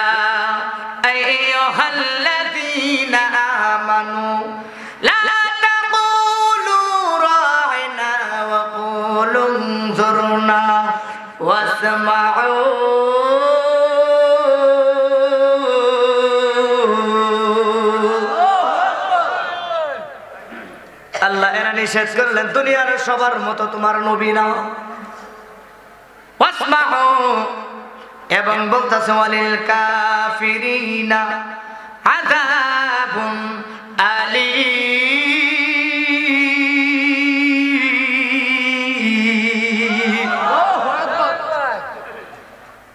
আইয়ুহাল্লাযীনা আমানু লা তাকুলু রা'না ওয়া কুলু যুরনা ওয়াসমাউ আল্লাহ এরা নিষেধ করলেন দুনিয়ার সবার মতো তোমার নবী না ওয়াসমাউ এবং বলতাছে ওয়ালিল কাফিরিনা আযাবুন আলীম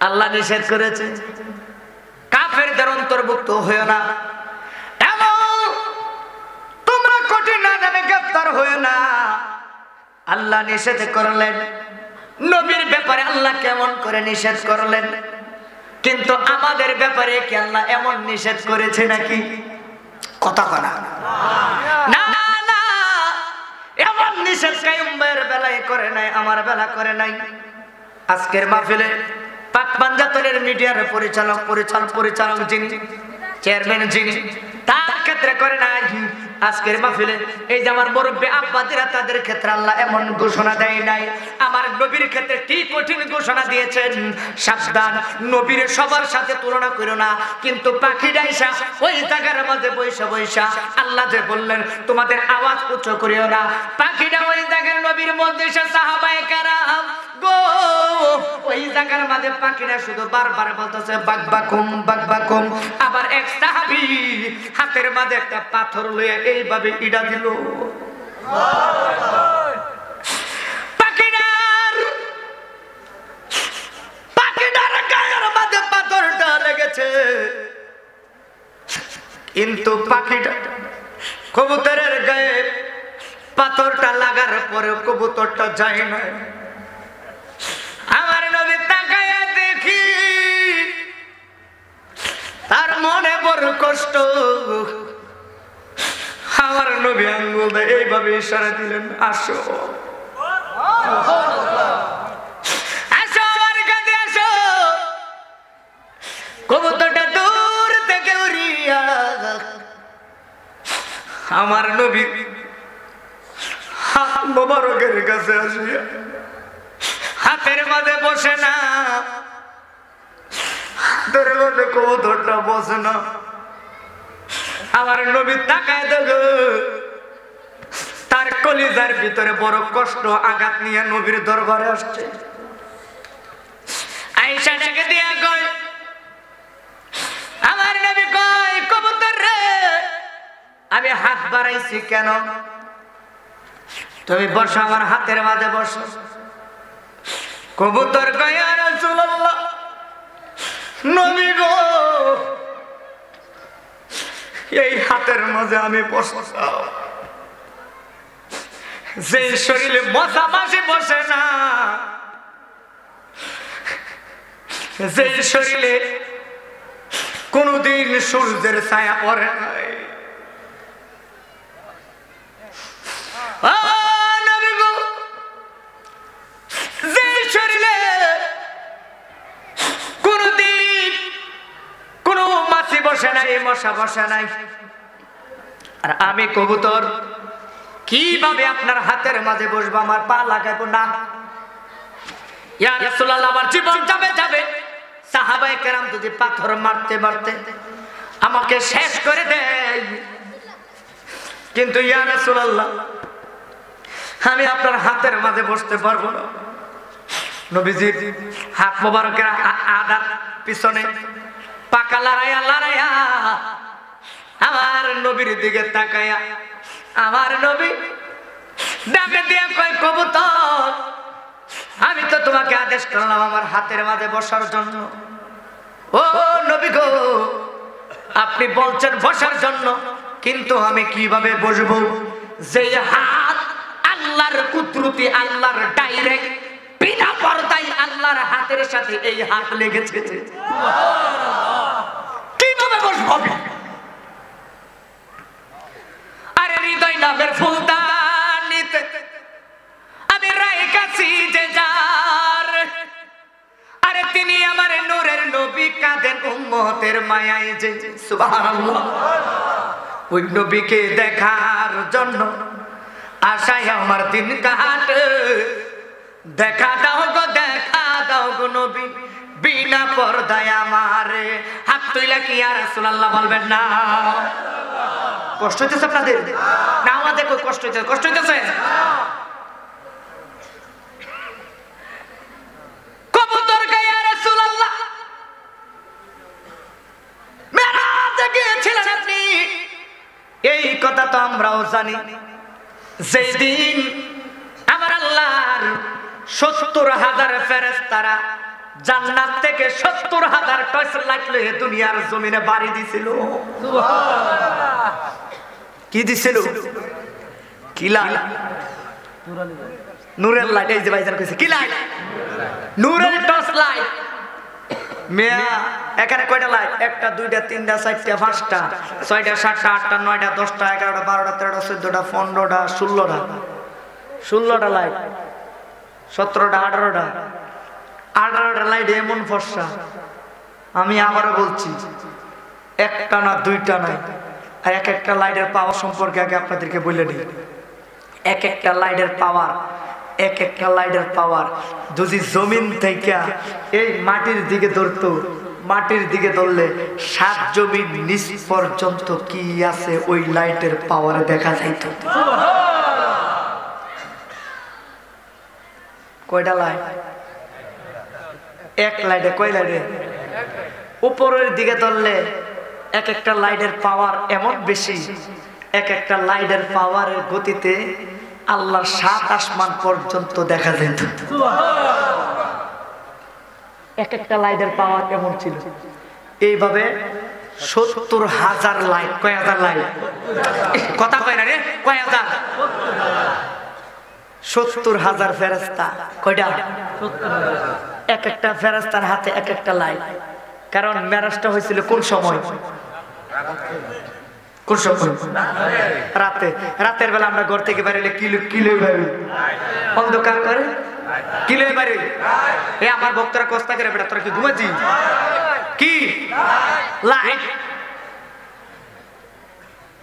আল্লাহ নিষেধ করেছে কাফেরদের অন্তর্ভুক্ত হয়ো না এবং তোমরা কঠিন আযাবে গ্রেফতার হয়ো না আল্লাহ নিষেধ করলেন নবীর ব্যাপারে আল্লাহ কেমন করে নিষেধ করলেন কিন্তু আমাদের ব্যাপারে কি আল্লাহ এমন নিষেধ করেছে নাকি কথা বলা না না না এমন নিষেধ কায়ুমের বেলায় করে নাই আমার বেলা করে নাই আজকের মাহফিলে পাক পাঞ্জাতনের মিডিয়ার পরিচালক পরিচালক পরিচালক যিনি চেয়ারম্যান যিনি তার ক্ষেত্রে করে নাই আজকের মাহফিলে এই যে আমার মুরব্বি আব্বাদিরা তাদের ক্ষেত্রে আল্লাহ এমন ঘোষণা দেয় নাই আমার নবীর ক্ষেত্রে কি কঠিন ঘোষণা দিয়েছেন সাবধান নবীর সবার সাথে তুলনা করো না কিন্তু পাখিটা এসা ওই জায়গার মাঝে বৈশা বৈশা আল্লাহ যে বললেন তোমাদের আওয়াজ উচ্চ করিও না পাখিটা ওই জায়গার নবীর মধ্যে এসে সাহাবায়ে কেরাম গো ওই জায়গার মাঝে পাখিটা শুধু বারবার বলতেছে বাক বাকুম বাক বাকুম আবার এক সাহাবী হাতের মাঝে একটা পাথর লয়ে এইভাবে ইডা দিল পাখিটার পাখিটার গায়ের মাঝে পাথরটা লেগেছে কিন্তু পাখিটা কবুতরের গায়ে পাথরটা লাগার পরে কবুতরটা যায় না আমার নবী তাকায় দেখি তার মনে বড় কষ্ট আমার নবী আঙ্গুল দিয়ে এইভাবে ইশারা দিলেন আসো আসো আমার কাছে আসো কবুতরটা দূর থেকে উড়িয়া আমার নবী হাত মোবারকের কাছে আসিয়া হাতের মাঝে বসে না ধরলো না কবুতরটা বসে না। আমার নবী তাকায় দেখো তার কলিজার ভিতরে বড় কষ্ট আঘাত নিয়ে নবীর দরবারে আসছে। আয়েশা ডাকে দিয়া কয়, আমার নবী কয় কবুতর রে, আমি হাত বাড়াইছি কেন? তুমি বসো, আমার হাতের মাঝে বসো। কবুতর কয়, ইয়া রাসূলুল্লাহ, নবী গো, এই হাতের মাঝে আমি বসতাম, যে শরীরে মশা মাছি বসে না, যে শরীরে কোনদিন সূর্যের ছায়া পড়ে নাই। আর আমি কবুতর কিভাবে আপনার হাতের মাঝে বসবো? আমার পা লাগাবো না। ইয়া রাসূলুল্লাহ, আমার জীবন যাবে যাবে। সাহাবায়ে কেরাম যদি পাথর মারতে মারতে আমাকে শেষ করে দেয়, কিন্তু ইয়া রাসূলুল্লাহ আমি আপনার হাতের মাঝে বসতে পারবো না। নবীজির হাত মোবারকের আঘাত পিছনে পাকা লড়াইয়া লড়াইয়া আমার নবীর দিকে তাকায়া আমার নবী ডাকে দিয়া কয়, কবুতর, আমি তো তোমাকে আদেশ করলাম আমার হাতের মাঝে বসার জন্য। ও নবী গো, আপনি বলছেন বসার জন্য, কিন্তু আমি কিভাবে বসবো? যে হাত আল্লাহর কুদরতি, আল্লাহর ডাইরেক্ট বিনা পর্দায় আল্লাহর হাতের সাথে এই হাত লেগেছে, কিভাবে বসবো? আরে হৃদয় নামের ফুলদানিতে আমি রেখেছি যে যার, আরে তিনি আমার নূরের নবী, কাঁদেন উম্মতের মায়ায় যে। সুবহানাল্লাহ। ওই নবীকে দেখার জন্য আশায় আমার দিন কাটে। দেখা দাও গো, দেখা দাও গো নবী, বিনা পর্দায় আমারে হাত তুইলা কি ইয়া রাসূলুল্লাহ বলবেন না? কষ্ট হইতেছে আপনাদের না? আমাদের কষ্ট হইতেছে? কষ্ট হইতেছে? কবুতর কে ইয়া রাসূলুল্লাহ মেরাজে গিয়েছিলেন আপনি, এই কথা তো আমরাও জানি। যেই দিন আমার আল্লাহর সত্তর হাজার ফেরেশতারা জান্নাত থেকে সত্তর হাজার টর্চ লাইট লয়ে দুনিয়ার জমিনে বাড়ি দিছিল। সুবহানাল্লাহ। কি দিছিল? কি লাইট? নূরের লাইট। এই যে ভাইজান কইছে কি লাইট? নূরের টর্চ লাইট। মিয়া এখানে কয়টা লাইট? একটা, দুইটা, তিনটা, চারটা, পাঁচটা, ছয়টা, সাতটা, আটটা, নয়টা, দশটা, এগারোটা, বারোটা, তেরোটা, চোদ্দটা, পনেরোটা, ষোলোটা, ষোলোটা লাইট, সতেরোটা, আঠারোটা, আঠারোটা লাইট। এমন ফর্সা, আমি আবারও বলছি, একটা না দুইটা নাই। আর এক একটা লাইটের পাওয়ার সম্পর্কে আগে আপনাদেরকে বলে নিই। এক একটা লাইটের পাওয়ার, এক একটা লাইটের পাওয়ার যদি জমিন থেকে এই মাটির দিকে ধরতো, মাটির দিকে ধরলে সাত জমিন নিচ পর্যন্ত কি আছে ওই লাইটের পাওয়ারে দেখা যাইত। কয়টা লাইট? এক লাইটে। কয় লাইটে? উপরের দিকে ধরলে এক একটা লাইটের পাওয়ার এমন বেশি, এক একটা লাইটের পাওয়ারের গতিতে আল্লাহর সাত আসমান পর্যন্ত দেখা যেত। এক একটা লাইটের পাওয়ার এমন ছিল। এইভাবে সত্তর হাজার লাইট। কয় হাজার লাইট? কথা কয় না রে, কয় হাজার? সত্তর হাজার ফেরেশতা। কয়টা? এক একটা ফেরেশতার হাতে এক একটা লাইট। কারণ মেরাজটা হয়েছিল কোন সময়? কোন সময়? রাতে। রাতের বেলা আমরা ঘর থেকে বেরোলে কিলো কিলো বেরোই, অন্ধকার করে কিলো বেরোই। এ আমার ভক্তরা কস্তা করে বেটা, তোরা কি ঘুমাচ্ছি? কি লাইট?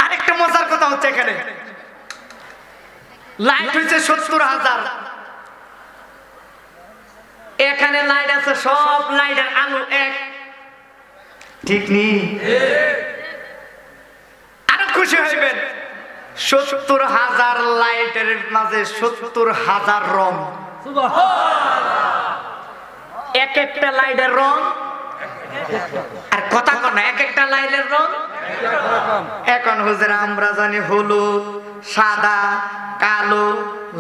আরেকটা মজার কথা হচ্ছে এখানে লাইট হয়েছে সত্তর হাজার, এখানে লাইট আছে সব লাইটের আলো এক। ঠিক নেই আর খুশি হইবেন সত্তর হাজার লাইটের মাঝে সত্তর হাজার রং সুবহানাল্লাহ এক একটা লাইটের রং আর কথা কন এক একটা লাইটের রং এখন হুজুর আমরা জানি হলুদ সাদা কালো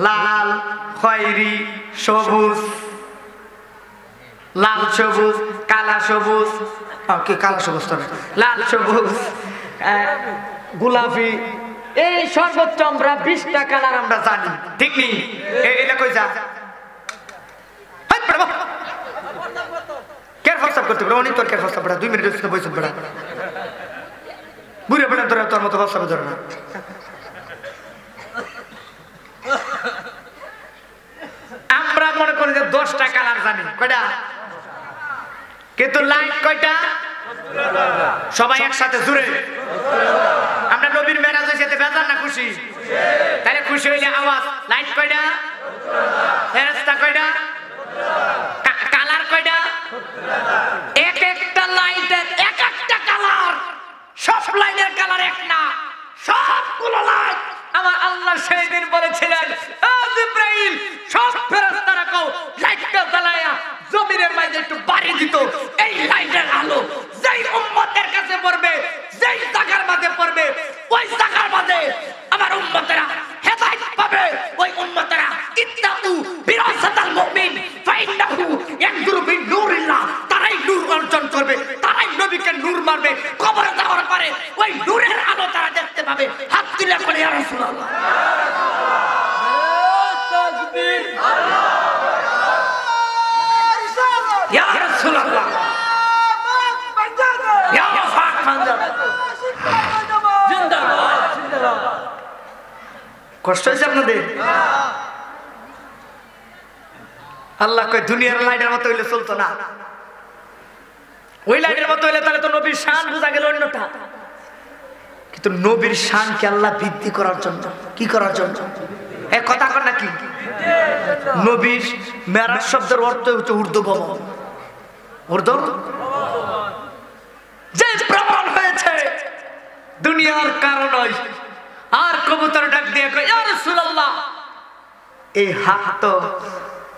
লাল খয়েরি সবুজ লাল সবুজ কালো সবুজ কি কালো সবুজ তো লাল সবুজ গোলাপি এই সর্বোচ্চ আমরা বিশ টা কালার আমরা জানি ঠিক নেই এটা কই যা হাই পড়ো কেয়ার ফসব করতে বড় অনেক তোর কেয়ার ফসব বড় দুই মিনিট হচ্ছে বইছ বড় বুড়া বড় তোর তোর মত ফসব ধরে না আমরা মনে করি যে দশ টা কালার জানি কয়টা কিন্তু লাইট কয়টা সবাই একসাথে জুড়ে আমরা নবীর মেরাজ হইছেতে বেজার না খুশি তাহলে খুশি হইলে আওয়াজ লাইট কয়টা ফেরেশতা কয়টা কালার কয়টা এক একটা লাইটের এক একটা কালার সব লাইটের কালার এক না সবগুলো লাইট আমার আল্লাহ সেদিন বলেছিলেন ও জিবরাইল সব ফেরেশতারা কও লাইটটা জ্বালায়া জমিনের মাঝে একটু বাড়ি দিত এই লাইটের আলো যেই উম্মতের কাছে পড়বে যেই জায়গার মাঝে পড়বে ওই জায়গার মাঝে আমার উম্মতেরা হেদায়েত পাবে ওই উম্মতেরা ইত্তাকু বিরাসাতাল মুমিন ফাইন্নাহু ইয়াকদুরু বিনুরিল্লাহ তারাই নূর অর্জন করবে তারাই নবীকে নূর মারবে কবরে যাওয়ার পরে ওই নূরের আলো তারা দেখতে পাবে হাত তুলে বলে ইয়া রাসূলুল্লাহ তাকবীর আল্লাহ Ya Rasulullah Ya Fakhanda Jindabad Jindabad কষ্ট হইছে আপনাদের না আল্লাহ কয় দুনিয়ার লাইটের মত হইলে চলতো না ওই লাইটের মত হইলে তাহলে তো নবীর শান বুঝা গেল অন্যটা কিন্তু নবীর শান কে আল্লাহ বৃদ্ধি করার জন্য কি করার জন্য এই কথা কর নাকি নবীর মেরাজ শব্দের অর্থ হচ্ছে ঊর্ধ্বগমন যে প্রমাণ হয়েছে দুনিয়ার কারণে আর কবুতর ডাক দিয়ে কয় ইয়া রাসূলুল্লাহ এই হাত তো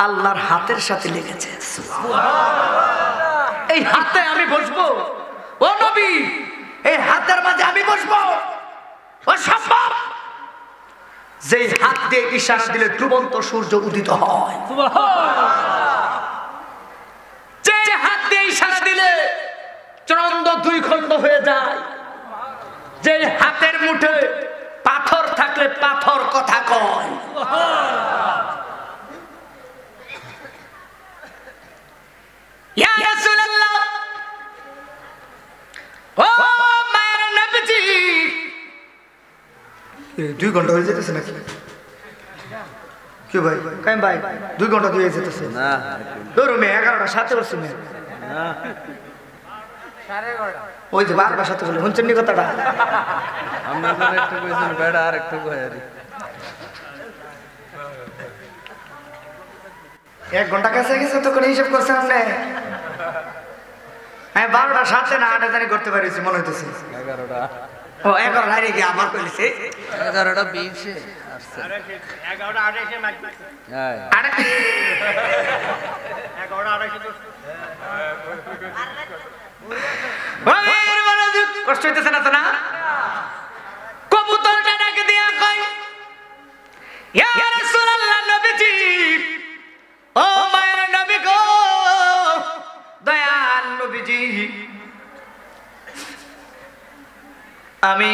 আল্লাহর হাতের সাথে লেগেছে সুবহানাল্লাহ এই হাতে আমি বসবো ও নবী এই হাতের মাঝে আমি বসবো ও সম্ভব যেই হাত দিয়ে ইশারা দিলে ডুবন্ত সূর্য উদিত হয় সুবহানাল্লাহ যে হাত দিয়ে ইশারা দিলে চন্দ্র দুই খণ্ড হয়ে যায় যে হাতের মুঠে পাথর থাকলে পাথর কথা কয় সুবহানাল্লাহ ইয়া রাসূলুল্লাহ ও আমার নবীজি দুই ঘন্টা হয়ে যেতেছে নাকি কেউ ভাই কেন ভাই দুই ঘন্টা দুই হয়ে যেতেছে ধরুন এগারোটা সাথে বলছি ওই যে বারবার সাথে বলে শুনছেন নি কথাটা এক ঘন্টা কাছে গেছে তো করে হিসাব করছে আপনি হ্যাঁ বারোটা সাথে না আটা জানি করতে পারিছি মনে হইতেছে এগারোটা ও এগারোটা রে কি আমার কইছে এগারোটা বিশ আসছে এগারোটা আঠাশ এ মাইক হ্যাঁ এগারোটা আঠাশ তো ওরে বড়জু কষ্ট হইতেছে না তো না কবুতরটা ডাকে দিয়া কয় ইয়া রাসূলুল্লাহ নবীজি ও মায়ের নবী গো দয়াল নবীজি আমি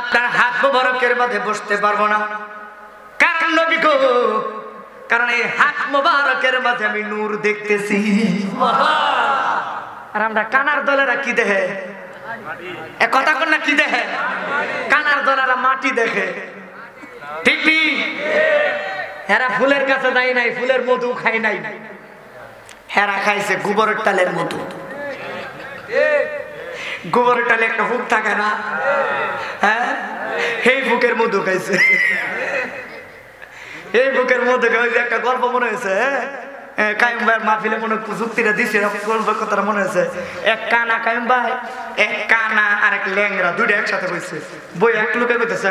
আপনার হাত মোবারকের মাঝে বসতে পারবো না কারণ নবী গো কারণ এই হাত মোবারকের মাঝে আমি নূর দেখতেছি আর আমরা কানার দলেরা কি দেখে এ কথা কোন না কি দেখে কানার দলেরা মাটি দেখে ঠিক নি হেরা ফুলের কাছে যাই নাই ফুলের মধু খাই নাই হেরা খাইছে গোবরের টালের মধু ঠিক গোবর টালে একটা ফুক থাকে না হ্যাঁ এই ফুকের মধু খাইছে এই ফুকের মধু খাইছে একটা গল্প মনে হয়েছে কাইম ভাই মাহফিলে মনে প্রযুক্তিটা দিছে কথাটা মনে আছে। এক কানা কাইম ভাই, এক কানা আর এক ল্যাংরা দুইটা একসাথে বইছে। বই এক লোকে কইতেছে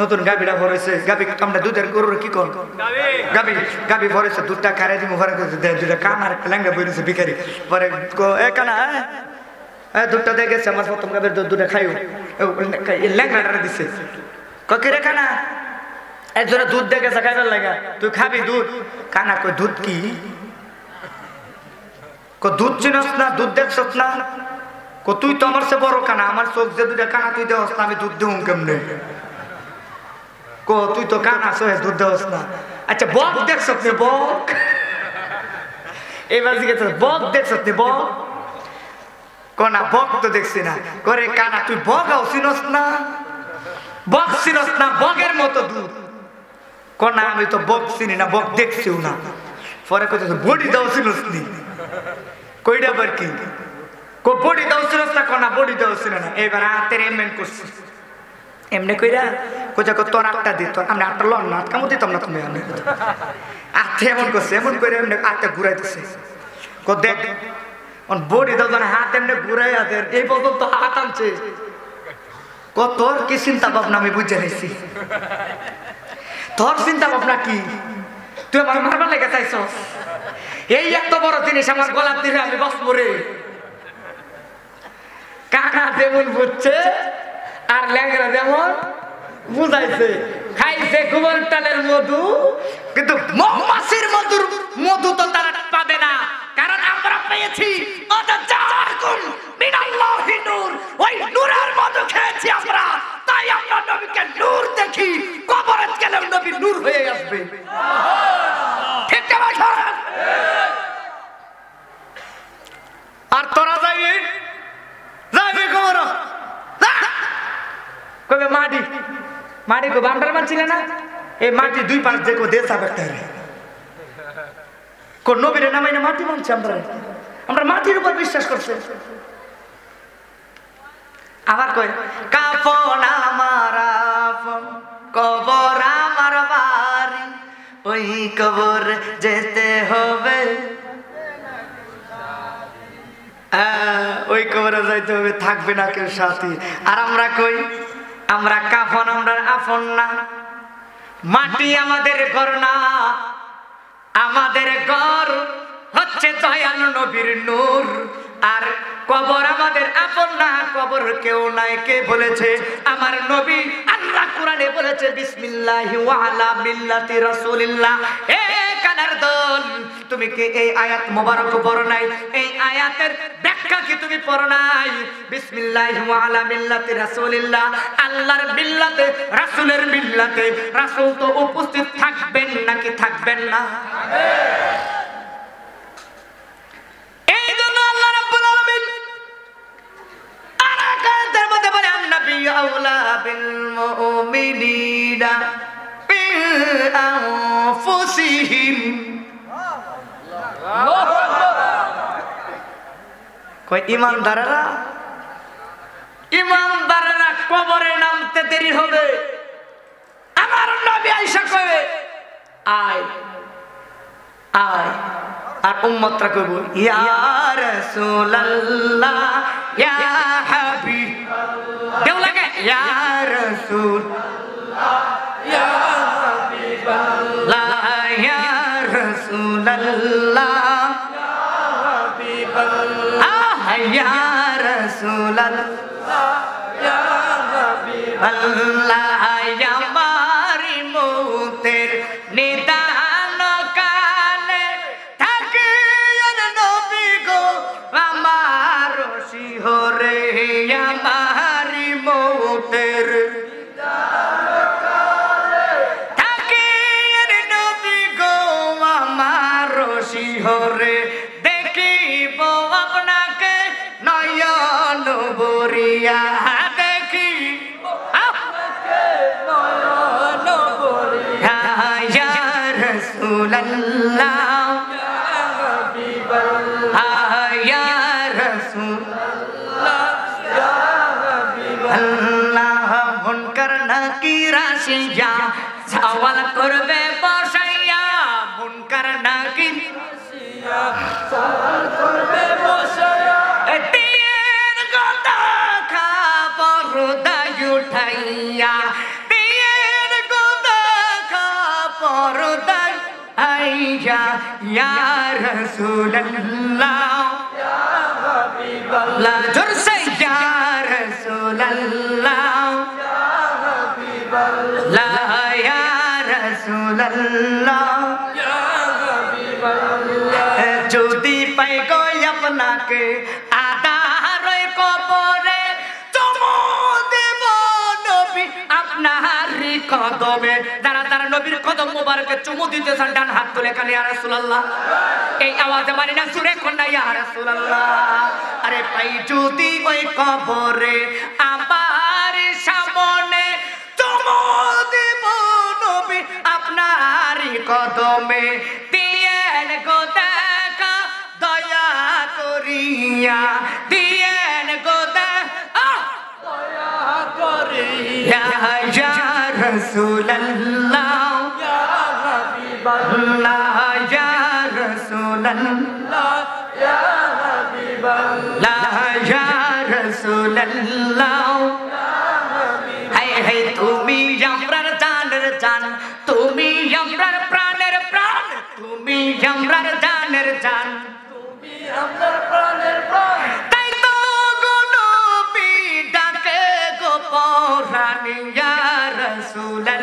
নতুন গাবিটা ভরেছে, গাবি আমরা দুধের গরুর কি কর গাবি গাবি ভরেছে দুধটা কারে দিব ভরে দুইটা কানা আর একটা ল্যাংরা বইছে ভিখারি পরে এক কানা হ্যাঁ দুধটা দিয়ে গেছে আমার প্রথম গাবির দুধ দুটা খাইও ল্যাংরাটা দিছে কিরে কানা একজনে দুধ দেখে খাইবার লাগা তুই খাবি দুধ। কানা কই দুধ কি দুধ চিনস না দুধ দেখছ না তুই তো আমার সে বড় কানা আমার চোখ যে দুধে কানা তুই দেওস না আমি দুধ দেব কেমনে ক তুই তো কানা সে দুধ দেওস না। আচ্ছা বক দেখছ নি বক এইবার জিজ্ঞেস বক দেখছ নি বক কনা বক তো দেখছি না করে কানা তুই বক আও চিনস না বক চিনস না বকের মতো দুধ কনা আমি তো বক চিনি না বক দেখছিও না পরে কত বডি দাও চিনস নি কইডা বার কি কো বডি দাও চিনস না কনা বডি দাও চিনি না। এবার হাতের এমন করছি এমনি কইরা কোজা কত আটটা দিত আমরা আটটা লন না আটকা মতো দিতাম না তুমি আমি আটটা এমন করছে এমন করে এমনি আটটা ঘুরাইতেছে কো দেখ অন বডি দাও না হাত এমনি ঘুরাই আদের এই পর্যন্ত হাত আনছে কত কি চিন্তা ভাবনা আমি বুঝে নিছি তোর চিন্তা ভাবনা কি তুই আমার মারবার লেগে চাইছ এই এত বড় জিনিস আমার গোলাপ দিলে আমি বসবো রে কানা যেমন বুঝছে আর ল্যাংরা যেমন বুঝাইছে খাইছে গোবর টালের মধু কিন্তু মৌমাছির মধুর মধু তো তারা পাবে না কারণ আমরা পেয়েছি ওই নূরের মধু খেয়েছি আমরা তাই আমরা নবীকে নূর দেখি কবরে গেলে নবী নূর হয়ে আসবে ঠিক আর তোরা যাবি যাবি কবর কবে মাটি মাটি কবে আমরা মানছিল না এই মাটি দুই পাঁচ দেখো দেশ আবেগটারে কোন নবীরে নামাই না মাটি মানছে আমরা আমরা মাটির উপর বিশ্বাস করছে আবার কয় কাফন আমার আপন কবর আমার বাড়ি ওই কবর যেতে হবে ওই কবরে যাইতে হবে থাকবে না কেউ সাথী। আর আমরা কই আমরা কাফন আমরা আপন না মাটি আমাদের ঘর না আমাদের ঘর হচ্ছে দয়াল নবীর নূর আর কবর আমাদের আপন না কবর কেউ নাই কে বলেছে আমার নবী আল্লাহ কোরআনে বলেছে বিসমিল্লাহি ওয়া আলা মিল্লাতি রাসূলিল্লাহ। এ কানার দল তুমি কি এই আয়াত মোবারক পড়ো নাই এই আয়াতের ব্যাখ্যা কি তুমি পড়ো নাই বিসমিল্লাহি ওয়া আলা মিল্লাতি রাসূলিল্লাহ আল্লাহর মিল্লাতে রাসূলের মিল্লাতে রাসূল তো উপস্থিত থাকবেন নাকি থাকবেন না থাকবেন ইমানদারেরা ইমানদারেরা কবরে নামতে দেরি হবে আমার নবী আয়েশা কইবে আয় আয় আর উম্মতরা কইবে ইয়া রাসূলুল্লাহ ইয়া হাবিব কেউ লাগে ইয়া রাসূল ইয়া হাবিবাল্লাহ ইয়া রাসূলুল্লাহ ইয়া হাবিবাল্লাহ ইয়া রাসূলুল্লাহ ইয়া হাবিবাল্লাহ ইয়া মারি মুতের নিদান কালে থাকিয়েন নবী গো আমার শিহরে ইয়া মারি মুতের নিদান কালে থাকিয়েন নবী গো আমার শিহরে দেখিব আপনাকে নয়ন বরিয়া দেখি নয়ন বরিয়া ইয়া রাসূলুল্লাহ ইয়া রাসূলুল্লাহ ইয়া হাবিবাল্লাহ মুনকার নাকির রাশিয়া সওয়াল করবে বসাইয়া মুনকার নাকির Ya Rasulullah, ya Habiballah, lajur saja Rasulullah, ya Habiballah, ya Rasulullah, ya Habiballah. Jodi pai ko yapna ke ada roy ko pore, tumu debo Nabi apna hari ko dobe. Nobir kodom mubarak cumu dite sandan hat tule kan ya Rasulullah, ei awaz mari na sure konna ya Rasulullah. Are bhai jodi koi kobore amar samone tumu debo Nabi apnar kodome diyen go taka daya koriya, diyen go taka daya koriya ya Rasulullah. La ya Rasulullah, ya Habiballah, la ya Rasulullah. Hai hai tumi amrar janer jan, tumi amrar praner pran, tumi amrar janer jan, tumi amrar praner pran. Tai to guno pi dake go porani ya Rasulullah.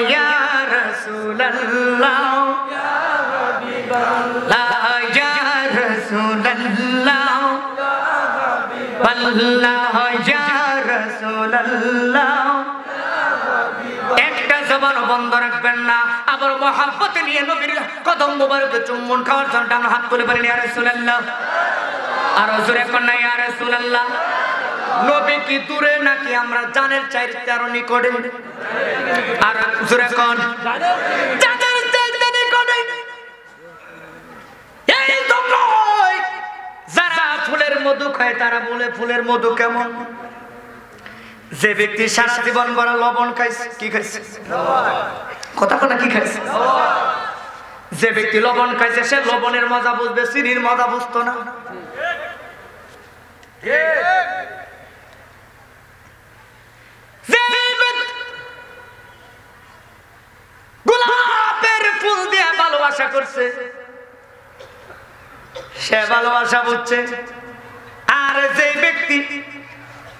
Ya Rasulullah, ya Habiballah, ya Rasulullah, ya Habiballah, ya Rasulullah. Ekta zaban bondo rakhben na, abar mohabbat niye nobir kodom mubarak chumon khawar jontan hath tule paren ya Rasulullah, aro jore konna ya Rasulullah. Nobi ki dure naki amra janer chaite aro nikode, aro jore kon janer chaite nikode. Ei tokoi jara phuler modhu khaye tara bole phuler modhu kemon, je byakti sara jibon bora lobon khaise ki khaise kotha kona ki khaise, je byakti lobon khaise she loboner moja bujhbe chirir moja bujhto na. সে ভালোবাসা বুঝছে, আর যে ব্যক্তি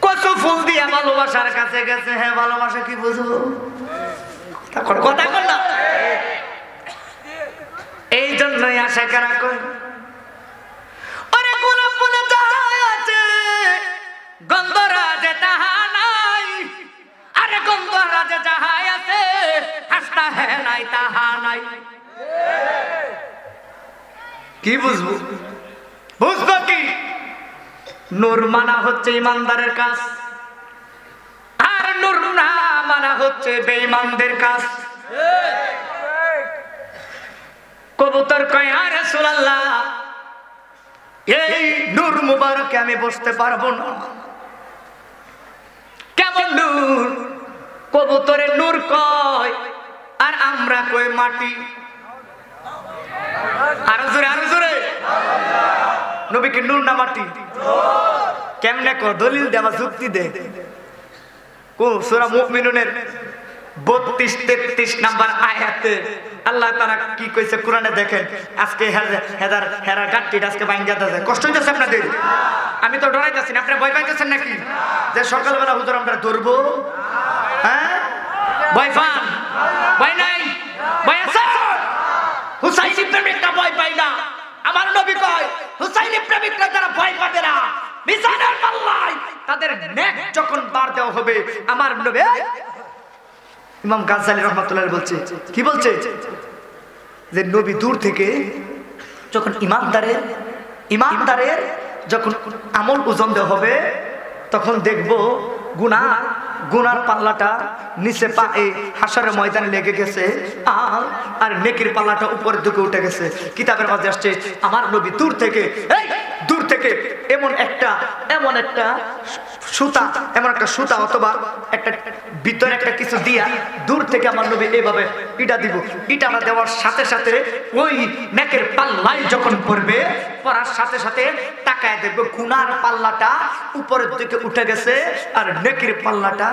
কচু ফুল দিয়ে ভালোবাসার কাছে গেছে হ্যাঁ ভালোবাসা কি বুঝবো, কথা বল না। এই জন্যই আশা করা কই গন্ধরাজে তাহা নাই, আরে গন্ধরাজে যাহা আছে হাসতা হ্যাঁ নাই তাহা নাই। কি বুঝবো, বুঝবো কি নূর মানা হচ্ছে ইমানদারের কাজ, আর নূর না মানা হচ্ছে বেঈমানদের কাজ। কবুতর কয় আর রাসূলুল্লাহ এই নূর মুবারকে আমি বসতে পারবো না। কেমন নূর? কবুতরের নূর কয় আর আমরা কই মাটি। আর জোরে আর জোরে নবী কি নূর না মাটি? কেমনে কর দলিল দেবা যুক্তি দে। কো সূরা মুমিনুনের বত্রিশ তেত্রিশ নাম্বার আয়াতে আল্লাহ তাআলা কি কইছে কোরআনে দেখেন। আজকে হেদার হেরা গাট্টিটা আজকে বাইঙ্গা দাজে কষ্ট হইতাছে আপনাদের। আমি তো ডরাইতাছি না, আপনারা ভয় পাইতেছেন নাকি যে সকালবেলা হুজুর আমরা ধরবো? হ্যাঁ ভয় পান? ভয় নাই? ভয় আছে? হুসাইনি প্রেমিকরা ভয় পায় না। আমার নবী কয় হুসাইনি প্রেমিকরা যারা ভয় পাবে না মিজানের পাল্লায় তাদের নেক যখন বার দেওয়া হবে। আমার নবী ইমাম গাজ্জালী রাহমাতুল্লাহ বলছে, কি বলছে যে নবী দূর থেকে যখন ইমানদারের ইমানদারের যখন আমল ওজন দেওয়া হবে তখন দেখব গুনাহ গুনার পাল্লাটা নিচে পায়ে হাসরের ময়দানে লেগে গেছে আর আর নেকির পাল্লাটা উপরের দিকে উঠে গেছে। কিতাবের মধ্যে আসছে আমার নবী দূর থেকে এই দূর থেকে এমন একটা এমন একটা সুতা এমন একটা সুতা অথবা একটা ভিতরে একটা কিছু দিয়া দূর থেকে আমার নবী এইভাবে ইটা দিব, ইটাটা দেওয়ার সাথে সাথে ওই নেকের পাল্লায় যখন পড়বে, পড়ার সাথে সাথে তাকায় দেখবে গুনার পাল্লাটা উপরের দিকে উঠে গেছে আর নেকের পাল্লাটা।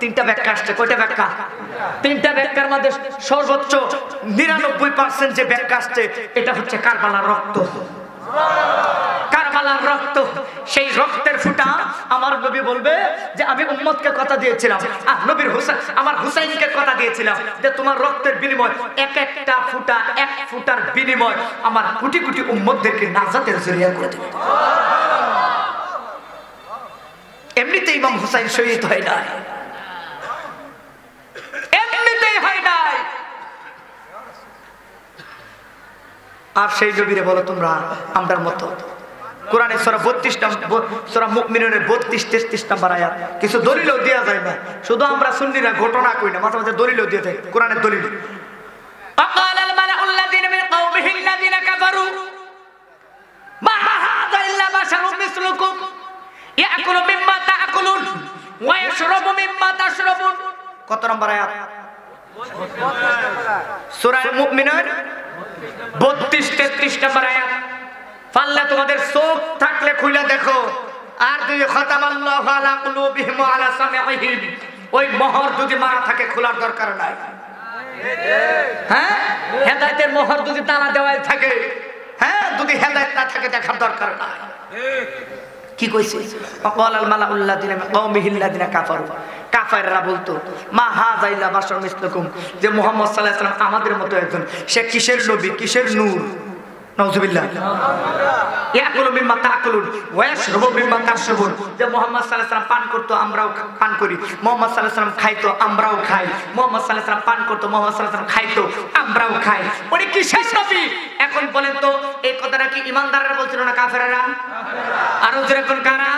তিনটা ব্যাখ্যা আসছে, কয়টা ব্যাখ্যা? তিনটা ব্যাখ্যার মধ্যে সর্বোচ্চ নিরানব্বই পার্সেন্ট যে ব্যাখ্যা আসছে এটা হচ্ছে কারবালার রক্ত। কারবালার রক্ত, সেই রক্তের ফুটা আমার নবী বলবে যে আমি উম্মতকে কথা দিয়েছিলাম, আর নবীর হুসাইন আমার হুসাইনকে কথা দিয়েছিলাম যে তোমার রক্তের বিনিময় এক একটা ফুটা এক ফুটার বিনিময় আমার কোটি কোটি উম্মতদেরকে নাজাতের জরিয়া করে দেবে। এমনিতেই ইমাম হুসাইন শহীদ হয় না, এমনিতেই হয় না। আর সেই নবীরে বলো তোমরা আমরার মত। কোরআনে সূরা বত্রিশ নম্বর সূরা মুমিনুনের বত্রিশ তেত্রিশ নম্বর আয়াত কিছু দলিলও দেয়া যায় না, শুধু আমরা সুন্নিরা ঘটনা কই না, মাঝে মাঝে দলিলও দিয়ে থাকে। কোরআনের দলিল আকালাল মালাউল্লাযিনা মিন কওমিহি আল্লাযিনা কাফারু মা হাযা ইল্লা বাশারুম মিসলুকুম ইয়াকুলু মিম্মা তাকুলুন ওয়া ইয়াশরাবু মিম্মা তাশরাবুন। কত নম্বর আয়াত? সূরা মুমিনুন বত্রিশ তেত্রিশ নম্বর আয়াত। ফাল্লা তোমাদের চোখ থাকলে খুলে দেখো, আর যদি খতামাল্লাহু আলা কুলুবিহিম ওয়া আলা সামিইহিম, ওই মোহর যদি মারা থাকে খোলার দরকার নাই। হ্যাঁ, হেদায়েতের মোহর যদি তালা দেওয়া থাকে, হ্যাঁ যদি হেদায়েত না থাকে দেখার দরকার নাই। কি কইছে? ওয়ালাল মালাউল্লাযিনা মিন কওমিহিল্লাযিনা কাফারু, কাফেররা বলতো মা হাযা ইল্লা বাশারুম মিসলুকুম, যে মুহাম্মদ সাল্লাল্লাহু আলাইহি ওয়াসাল্লাম আমাদের মতো একজন, সে কিসের নবী কিসের নূর? নাউযুবিল্লাহ। ইয়াকুলু মিম্মা তাকুলুন ওয়া ইয়াশরাবু মিম্মা তাশরাবুন, যে মুহাম্মদ সাল্লাল্লাহু আলাইহি ওয়াসাল্লাম পান করতো আমরাও পান করি, মুহাম্মদ সাল্লাল্লাহু আলাইহি ওয়াসাল্লাম খাইতো আমরাও খাই, মুহাম্মদ সাল্লাল্লাহু আলাইহি ওয়াসাল্লাম পান করতো মুহাম্মদ সাল্লাল্লাহু আলাইহি ওয়াসাল্লাম খাইতো আমরাও খাই। উনি কিসের নবী? এখন বলেন তো এই কথাটা কি ইমানদাররা বলছিল না কাফেররা? আর ওদের এখন কারা?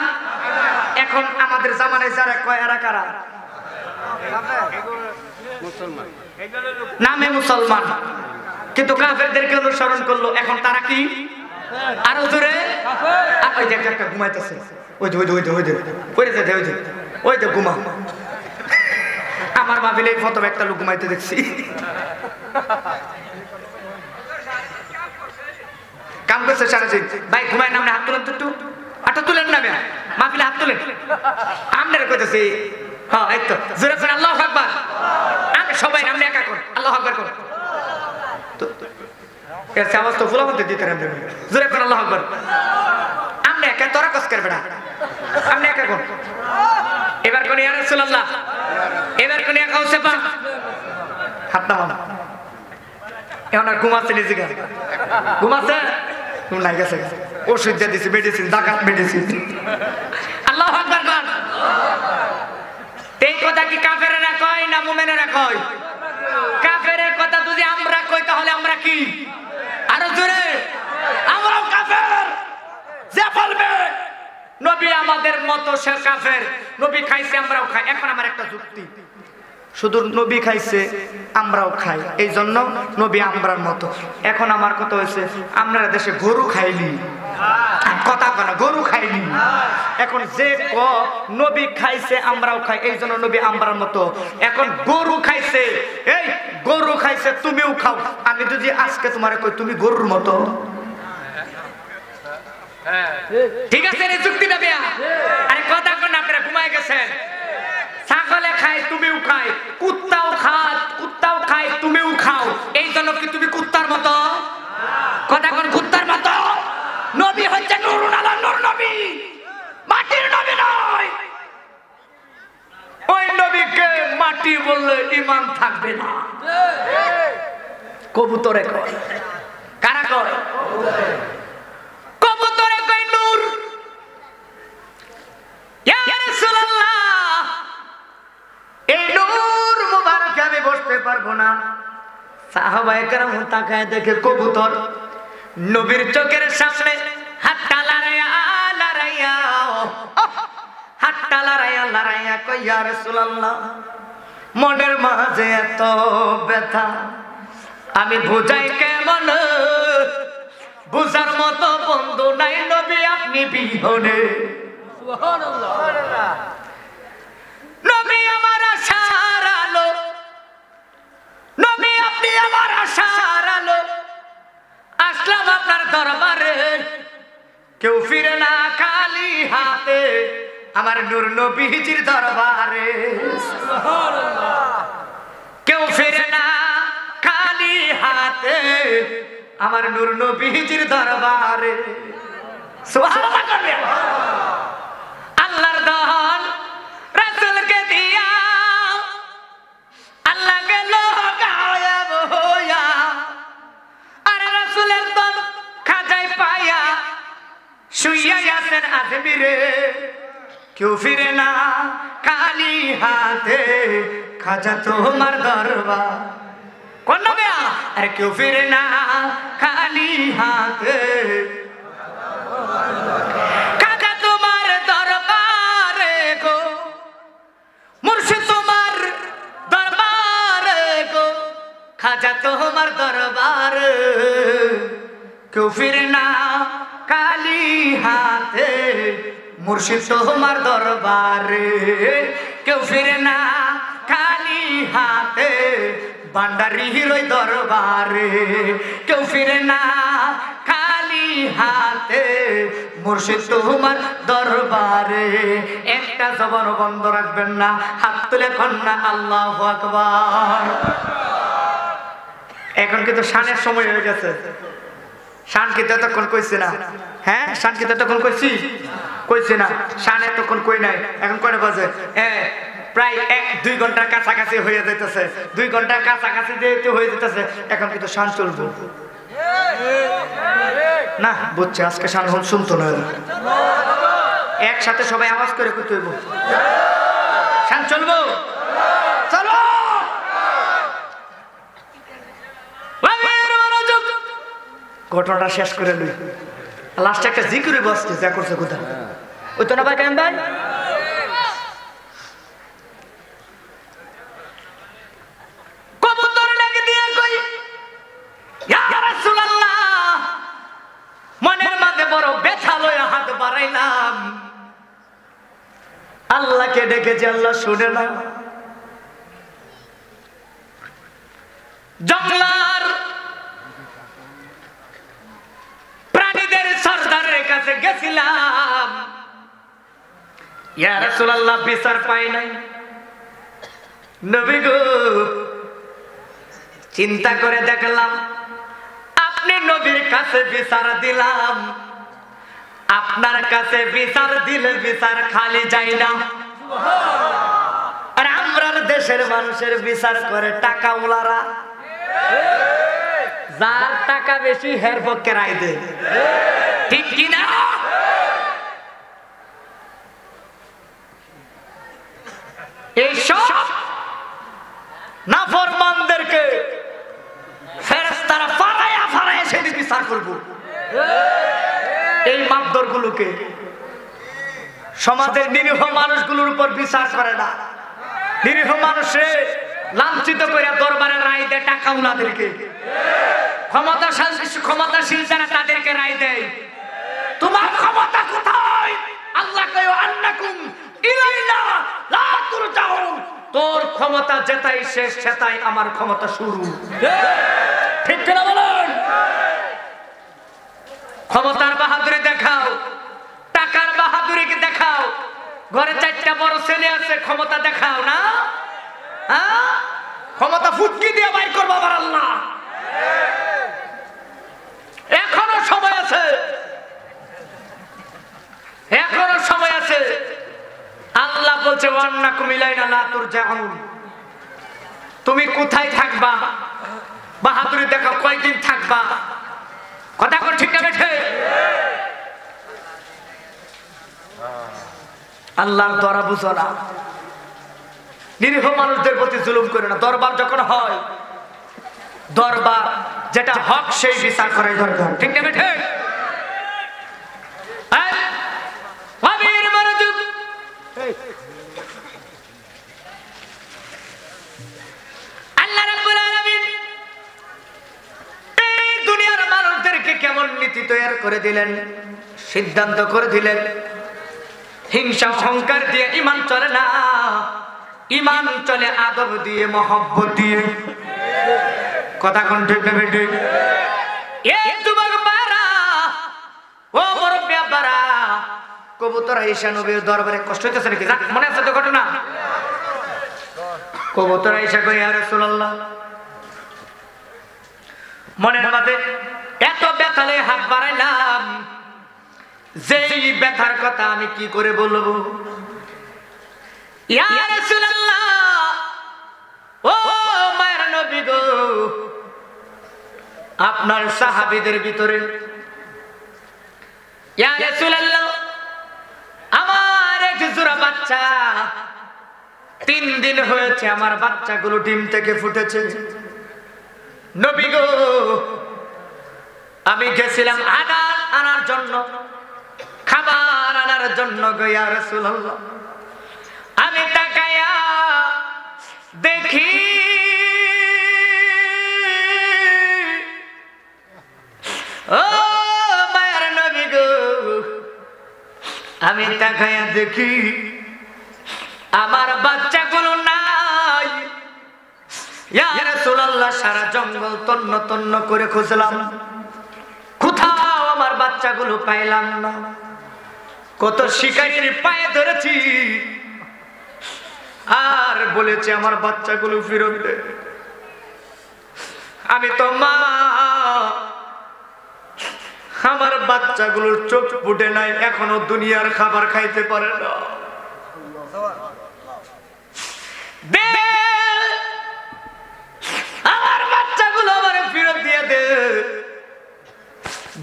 এখন আমাদের জামানায় যারা কয় এরা কারা? মুসলমান, নামে মুসলমান কিন্তু কাফেরদেরকে অনুসরণ করলো। এখন তারা কি? আর জোরে একটা ঘুমাইতেছে, ওই যে ওই যে ওই যে ওই যে ওই যে ওই যে ওই যে ঘুমা। আমার ভাবিলে এই প্রথম একটা লোক ঘুমাইতে দেখছি। কাম করছে সারা দিন। ভাই ঘুমায় নামলে হাত তুলেন তো, একটু আটা তুলেন না ভাই, মাহফিলে হাত তুলেন। আমনের কইতেছি হ্যাঁ এই তো জোরে করে আল্লাহু আকবার। আমি সবাই নামলে একা কর আল্লাহু আকবার কর। এই কথা কি কাফেরেরা কয় না মুমিনেরা কয়? কাফেরের কথা যদি আমরা কই তাহলে আমরা কি? আরো জোরে আমরাও কাফের। যে বলবে নবী আমাদের মত সে কাফের, নবী খাইছে আমরাও খাই। এখন আমার একটা যুক্তি, শুধু নবী খাইছে আমরাও খাই এই জন্য নবী আমরার মতো। এখন আমার কথা হয়েছে আমরা দেশে গরু খাইনি, কথা কেনা গরু খাইনি। এখন যে ক নবী খাইছে আমরাও খাই এই জন্য নবী আমরার মতো। এখন গরু খাইছে, এই গরু খাইছে তুমিও খাও, আমি যদি আজকে তোমার কই তুমি গরুর মতো, ঠিক আছে এই যুক্তি না বেয়া? আরে কথা কেনা আপনারা ঘুমায় গেছেন। ছাগলে খায় তুমিও খায়, কুত্তাও খায় কুত্তাও খায় তুমিও খাও, এই জন্য কি তুমি কুত্তার মতো? কথা কোন কুত্তার মতো? নবী হচ্ছে নূরুল আলা, নূর নবী, মাটির নবী নয়। ওই নবীকে মাটি বললে ঈমান থাকবে না। কবুতরে কয়, কারা কয়? কবুতরে কয় নূর। ইয়া রাসূলুল্লাহ এই নূর মুবারক আমি বসতে পারবো না। সাহাবায়ে কেরাম তাকায় দেখে কবুতর নবীর চোখের সামনে হাতটা লড়াইয়া লড়াইয়া হাতটা লড়াইয়া লড়াইয়া কয় ইয়া রাসূলুল্লাহ মনের মাঝে এত ব্যথা আমি বুঝাই কেমন, বুঝার মতো বন্ধু নাই নবী আপনি বিহনে সুবহানাল্লাহ সুবহানাল্লাহ নবী আমার আশার আলো নবী আপনি আমার আশার আলো আসলাম আপনার দরবারে কেউ ফিরে না খালি হাতে আমার নূর নবীজির দরবারে সুবহানাল্লাহ কেউ ফিরে না খালি হাতে আমার নূর নবীজির দরবারে সুবহানাল্লাহ করবে আল্লাহর দান রাসূলকে দিয়া আল্লাহ গেল গায়ব হইয়া আর রাসূলের দান খাজায় পায়া শুইয়া আছেন আজমিরে কেউ ফিরে না কালি হাতে খাজা তোমার দরবার কোন নবী আর কেউ ফিরে না কালি হাতে খাজা তোমার দরবারে গো মুর্শিদ তোমার দরবারে গো খাজা তোমার দরবারে কেউ ফিরে না কালি হাতে মুর্শিদ তোমার দরবারে কেউ ফিরে না খালি হাতে বান্দারির ওই দরবারে কেউ ফিরে না খালি হাতে মুর্শিদ তোমার দরবারে একটা জবান বন্ধ রাখবেন না হাত তুলে কন্যা আল্লাহু আকবার এখন কিন্তু শানের সময় হয়ে গেছে শান কি ততক্ষণ কইছে না হ্যাঁ শান কি ততক্ষণ কইছি কইছে না শান এতক্ষণ কই নাই এখন কয়টা বাজে হ্যাঁ প্রায় এক দুই ঘন্টার কাছাকাছি হয়ে যাইতেছে দুই ঘন্টার কাছাকাছি যেহেতু হয়ে যেতেছে এখন কিন্তু শান চলবে না বুঝছে আজকে শান হল শুনতো না একসাথে সবাই আওয়াজ করে কইতে হইব শান চলবো চলো ঘটনাটা শেষ করে লই লাস্টে একটা জিকিরে বসছে যা করছে কোথা ওই তো না ভাই কেন ভাই মনের মাঝে বড় ব্যথা লয়ে হাত বাড়াইলাম আল্লাহকে ডেকেছি আল্লাহ শুনে না জঙ্গলার প্রাণীদের সরদারের কাছে গেছিলাম ইয়া রাসূলুল্লাহ বিচার পাই নাই নবী গো চিন্তা করে দেখলাম আপনি নবীর কাছে বিচার দিলাম আপনার কাছে বিচার দিলে বিচার খালি যায় না আর আমরার দেশের মানুষের বিচার করে টাকা ওলারা যার টাকা বেশি হের পক্ষে রায় দেয় ঠিক কি না এই সব নাফরমানদেরকে ফেরেশতারা ফালায়া ফালায়া সেদিন বিচার করব এই মাপদরগুলোকে সমাজের নিরীহ মানুষগুলোর উপর বিচার করে না নিরীহ মানুষে লাঞ্ছিত করে দরবারে রায় দেয় টাকা ওনাদেরকে ক্ষমতাশালী ক্ষমতাশীল যারা তাদেরকে রায় দেয় তোমার ক্ষমতা কোথায় আল্লাহ কয় আন্নাকুম ইলাইনা লা তুরজাউন তোর ক্ষমতা যেটাই শেষ সেটাই আমার ক্ষমতা শুরু ঠিক কিনা বলুন ক্ষমতার বাহাদুরি দেখাও টাকার বাহাদুরিকে দেখাও ঘরে চারটা বড় ছেলে আছে ক্ষমতা দেখাও না হ্যাঁ ক্ষমতা ফুটকি দিয়ে বাই করবো আমার আল্লাহ এখনো সময় আছে এখনো সময় আছে আল্লাহ বলছে তুমি কোথায় থাকবা বাহাদুরি দেখো কয়দিন থাকবা কথা কর ঠিক আছে আল্লাহর দরা বুঝো না নিরীহ মানুষদের প্রতি জুলুম করে না দরবার যখন হয় দরবার যেটা হক সেই বিচার করে দরকার ঠিক আছে ঠিক কেমন নীতি তৈরি করে দিলেন, সিদ্ধান্ত করে দিলেন। হিংসা সংকার দিয়ে ইমান চলে না, ইমান চলে আদব দিয়ে, মহব্বত দিয়ে। কথা কোন ঠিক না বেঠিক? এই যুবক বারা, ও মুরব্বি বারা, কবুতর আয়েশা নবীর দরবারে কষ্ট হইতেছে নাকি? মনে আছে তো ঘটনা? কবুতর আয়েশা কই, ইয়া রাসূলুল্লাহ, মনের মধ্যে এত ব্যথালে হাত বাড়াইলাম, যেই ব্যথার কথা আমি কি করে বলবো? ইয়া রাসূলুল্লাহ, ও মায়ের নবী গো, আপনার সাহাবীদের ভিতরে ইয়া রাসূলুল্লাহ আমার এক জোড়া বাচ্চা, তিন দিন হয়েছে আমার বাচ্চাগুলো ডিম থেকে ফুটেছে। নবী গো, আমি গেছিলাম আনার আনার জন্য, খাবার আনার জন্য গো। ইয়া রাসূলুল্লাহ, আমি তাকায়া দেখি ও মায়ের নবী গো, আমি তাকায়া দেখি আমার বাচ্চাগুলো নাই। ইয়া রাসূলুল্লাহ, সারা জঙ্গল তন্ন তন্ন করে খুঁজলাম, কোথাও আমার বাচ্চাগুলো পাইলাম না। কত শিকারীর পায়ে ধরেছি আর বলেছে আমার বাচ্চাগুলো ফিরত দে। আমি তো মা, আমার বাচ্চাগুলোর চোখ ফুটে নাই, এখনো দুনিয়ার খাবার খাইতে পারে না। আমার বাচ্চাগুলো আমার ফিরত দিয়ে দে,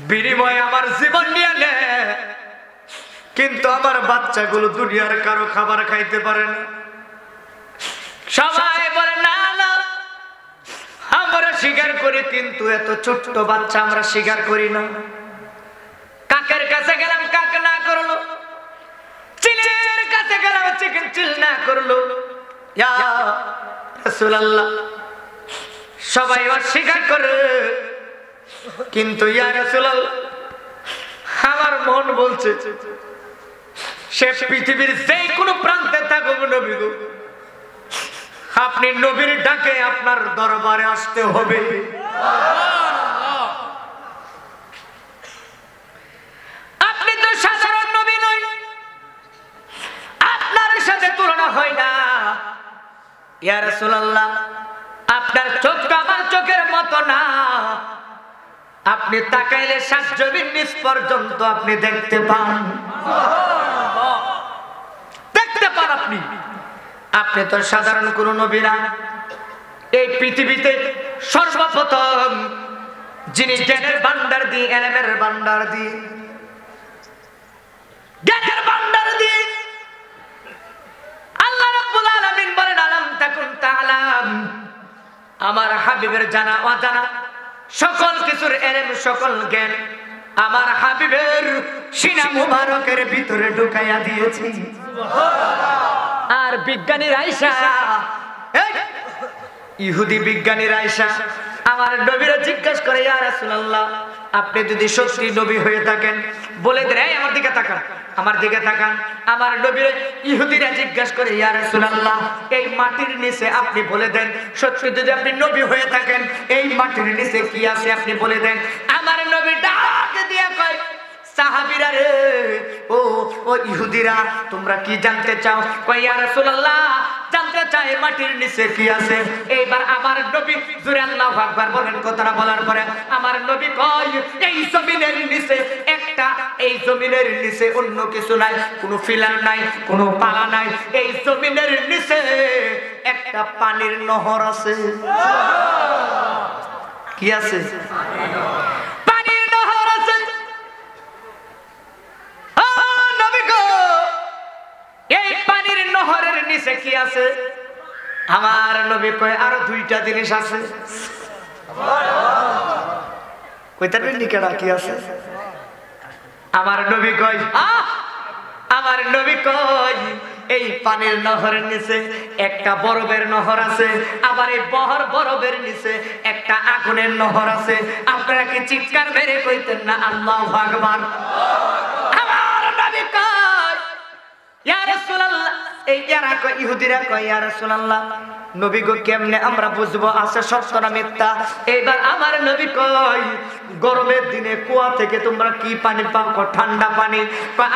বিনিময়ে আমার জীবন নিয়ে নে, কিন্তু আমার বাচ্চাগুলো দুনিয়ার কারো খাবার খাইতে পারে না। সবাই বলে না না, আমরা স্বীকার করি, কিন্তু এত ছোট্ট বাচ্চা আমরা স্বীকার করি না। কাকের কাছে গেলাম, কাক না করলো, চিলের কাছে গেলাম, চিকেন চিল না করলো। ইয়া রাসূলুল্লাহ, সবাই অস্বীকার করে, কিন্তু ইয়া রাসূলুল্লাহ আমার মন বলছে সে পৃথিবীর যে কোনো প্রান্তে থাকুক নবী গো, আপনি নবীর ডাকে আপনার দরবারে আসতে হবে। আপনি তো সাধারণ নবী নই, আপনার সাথে তুলনা হয় না। ইয়া রাসূলুল্লাহ, আপনার চোখটা আমার চোখের মতো না, আপনি তাকাইলে সাত জমির নিচ পর্যন্ত আপনি দেখতে পান, দেখতে পান। আপনি আপনি তো সাধারণ কোন নবী না। এই পৃথিবীতে সর্বপ্রথম যিনি জ্ঞানের ভান্ডার দিয়ে, এলেমের ভান্ডার দিয়ে, জ্ঞানের ভান্ডার দিয়ে আল্লাহ রাব্বুল আলামিন বলেন, আলাম তাকুন তাআলাম, আমার হাবিবের জানা অজানা সকল কিছুর এলেম, সকল জ্ঞান আমার হাবিবের সিনা মুবারকের ভিতরে ঢুকাইয়া দিয়েছি। সুবহানাল্লাহ। আর বিজ্ঞানীর আয়েশা, ইহুদি বিজ্ঞানীর আয়েশা আমার নবীরা জিজ্ঞাসা করে, ইয়া রাসূলুল্লাহ, আপনি যদি সত্যি নবী হয়ে থাকেন, বলে দেন, এই আমার দিকে তাকান, আমার দিকে তাকান। আমার নবীরা ইহুদিরা জিজ্ঞাসা করে, ইয়া রাসূলুল্লাহ, এই মাটির নিচে আপনি বলে দেন, সত্যি যদি আপনি নবী হয়ে থাকেন, এই মাটির নিচে কি আছে আপনি বলে দেন। আমার নবী ডাক দিয়ে কয়, সাহাবীরা রে, ও ও ইহুদিরা, তোমরা কি জানতে চাও? কয়, ইয়া রাসূলুল্লাহ, জানতে চাই মাটির নিচে কি আছে। এইবার আমার নবী জোরে আল্লাহু আকবার বলেন। কথাটা বলার পরে আমার নবী কয়, এই জমিনের নিচে একটা, এই জমিনের নিচে অন্য কিছু নাই, কোনো ফিলার নাই, কোনো পালা নাই, এই জমিনের নিচে একটা পানির নহর আছে। সুবহানাল্লাহ। কি আছে? এই পানির নহরের নিচে কি আছে? আমার নবী কয়, আরো দুইটা জিনিস আছে। আমার নবী কয়, আমার নবী কয়, এই পানির নহরের নিচে একটা বরফের নহর আছে, আবার এই বহর বরফের নিচে একটা আগুনের নহর আছে। আপনারা কি চিৎকার মেরে কইতেন না আল্লাহু আকবার? আমার নবী কয় ইয়া রাসূলুল্লাহ, এই যারা কয় ইহুদিরা কয় ইয়া রাসূলুল্লাহ নবী গো কেমনে আমরা বুঝবো আছে সত্য না মিথ্যা? এবার আমার নবী কয় গরমের দিনে কুয়া থেকে তোমরা কি পানি পাও? ঠান্ডা পানি।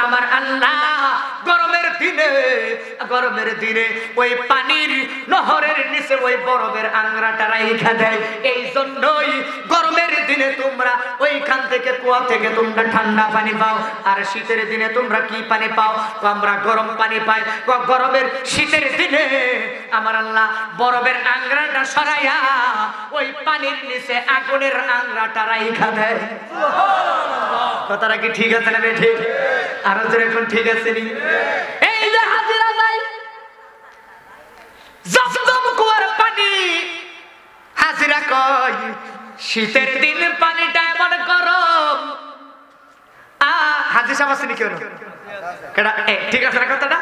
আমার আল্লাহ গরমের দিনে গরমের দিনে ওই পানির নহরের নিচে ওই বরফের আংরাটা রাইখা দেয়, এই জন্যই গরমের দিনে তোমরা ওইখান থেকে কুয়া থেকে তোমরা ঠান্ডা পানি পাও। আর শীতের দিনে তোমরা কি পানি পাও? আমরা গরম পানি পাই। গরমের শীতের দিনে আমার আল্লাহ বরফের আংরাটা সরাইয়া ওই পানির নিচে আগুনের আংরাটা রাইখা দেয়। কথাটা কি ঠিক আছে না ঠিক? আর তোর এখন ঠিক আছে নি? এই যে হাজিরা যাই জমজম কুয়ার পানি, হাজিরা কয় শীতের দিন পানিটা এমন গরম। আ হাজি সাহেব আসেনি কেন? কেডা এ ঠিক আছে না কথাটা?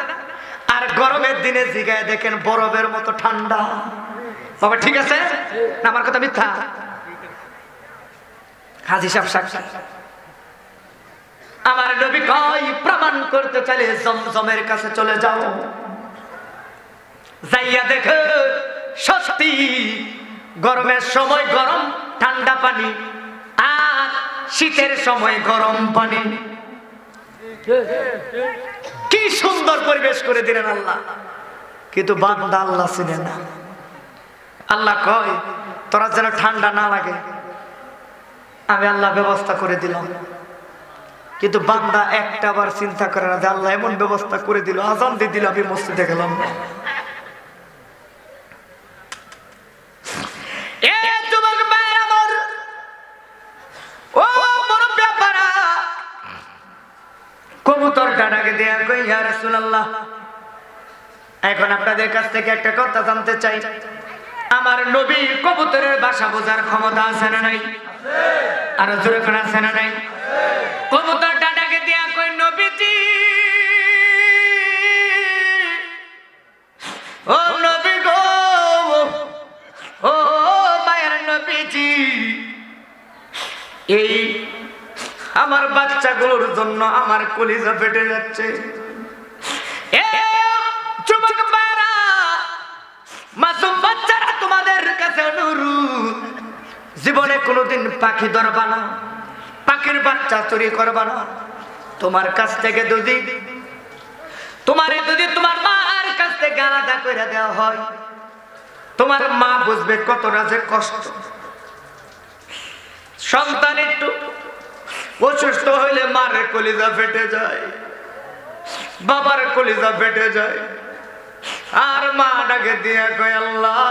আর গরমের দিনে জিগায় দেখেন বরফের মতো ঠান্ডা। বাবা ঠিক আছে না আমার কথা মিথ্যা? হাজি সাহেব সাক্ষাৎ আমার নবী কয় প্রমাণ করতে চলে জমজমের কাছে চলে যাও, যাইয়া দেখো সত্যি গরমের সময় গরম ঠান্ডা পানি আর শীতের সময় গরম পানি। কি সুন্দর পরিবেশ করে দিলেন আল্লাহ, কিন্তু বান্দা আল্লাহ ছিলেন না। আল্লাহ কয় তোরা যেন ঠান্ডা না লাগে আমি আল্লাহ ব্যবস্থা করে দিলাম, কিন্তু বান্দা একটা বার চিন্তা করে না যে আল্লাহ এমন ব্যবস্থা করে দিল আজান দিয়ে দিল আমি মসজিদে গেলাম। কবুতর ডানাকে দেয়া কই ইয়া রাসূলুল্লাহ এখন আপনাদের কাছ থেকে একটা কথা জানতে চাই, আমার নবী কবুতরের ভাষা বোঝার ক্ষমতা আছে না নাই? আর জোরে করে আছে না নাই? কবুতর ডানাকে দেয়া কই নবীজি ও নবী গো ও মায়ের নবীজি এই আমার বাচ্চাগুলোর জন্য আমার কলিজা ফেটে যাচ্ছে। তোমাদের কাছে অনুরোধ জীবনে কোনোদিন পাখি ধরবা না, পাখির বাচ্চা চুরি করবা না। তোমার কাছ থেকে যদি তোমার যদি তোমার মার কাছ থেকে আলাদা করে দেওয়া হয় তোমার মা বুঝবে কতটা যে কষ্ট। সন্তান একটু অসুস্থ হইলে মার কলিজা ফেটে যায়, বাবার কলিজা ফেটে যায়। আর মা ডাকে দিয়া কয় আল্লাহ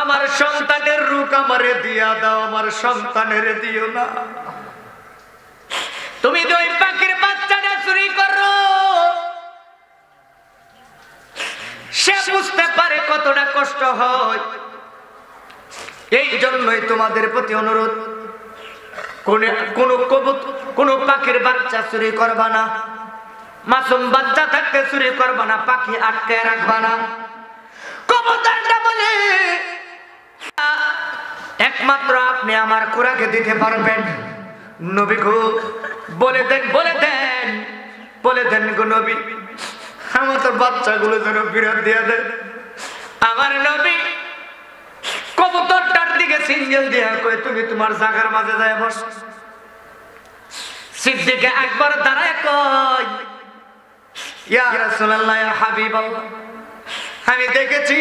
আমার সন্তানের রূপ আমারে দিয়া দাও, আমার সন্তানের দিও না। তুমি তো ওই পাখির বাচ্চাটা চুরি করো, সে বুঝতে পারে কতটা কষ্ট হয়। এই জন্যই তোমাদের প্রতি অনুরোধ কোন পাখির বাচ্চা চুরি করবা না, মাসুম বাচ্চা থাকতে চুরি করবা না, পাখি আটকে রাখবা না। কবুতরটা বলে একমাত্র আপনি আমার কুরাকে দিতে পারবেন নবী গো, বলে দেন বলে দেন বলে দেন গো নবী আমার তো বাচ্চাগুলো যেন বিরাট দিয়ে দেন। আমার নবী কবুতরটার দিকে সিঙ্গেল দিয়া কয় তুমি তোমার জায়গার মাঝে যায় বস। সিদ্দিকে একবার দাঁড়ায় কয় ইয়া রাসূলুল্লাহ ইয়া হাবিবাল্লাহ আমি দেখেছি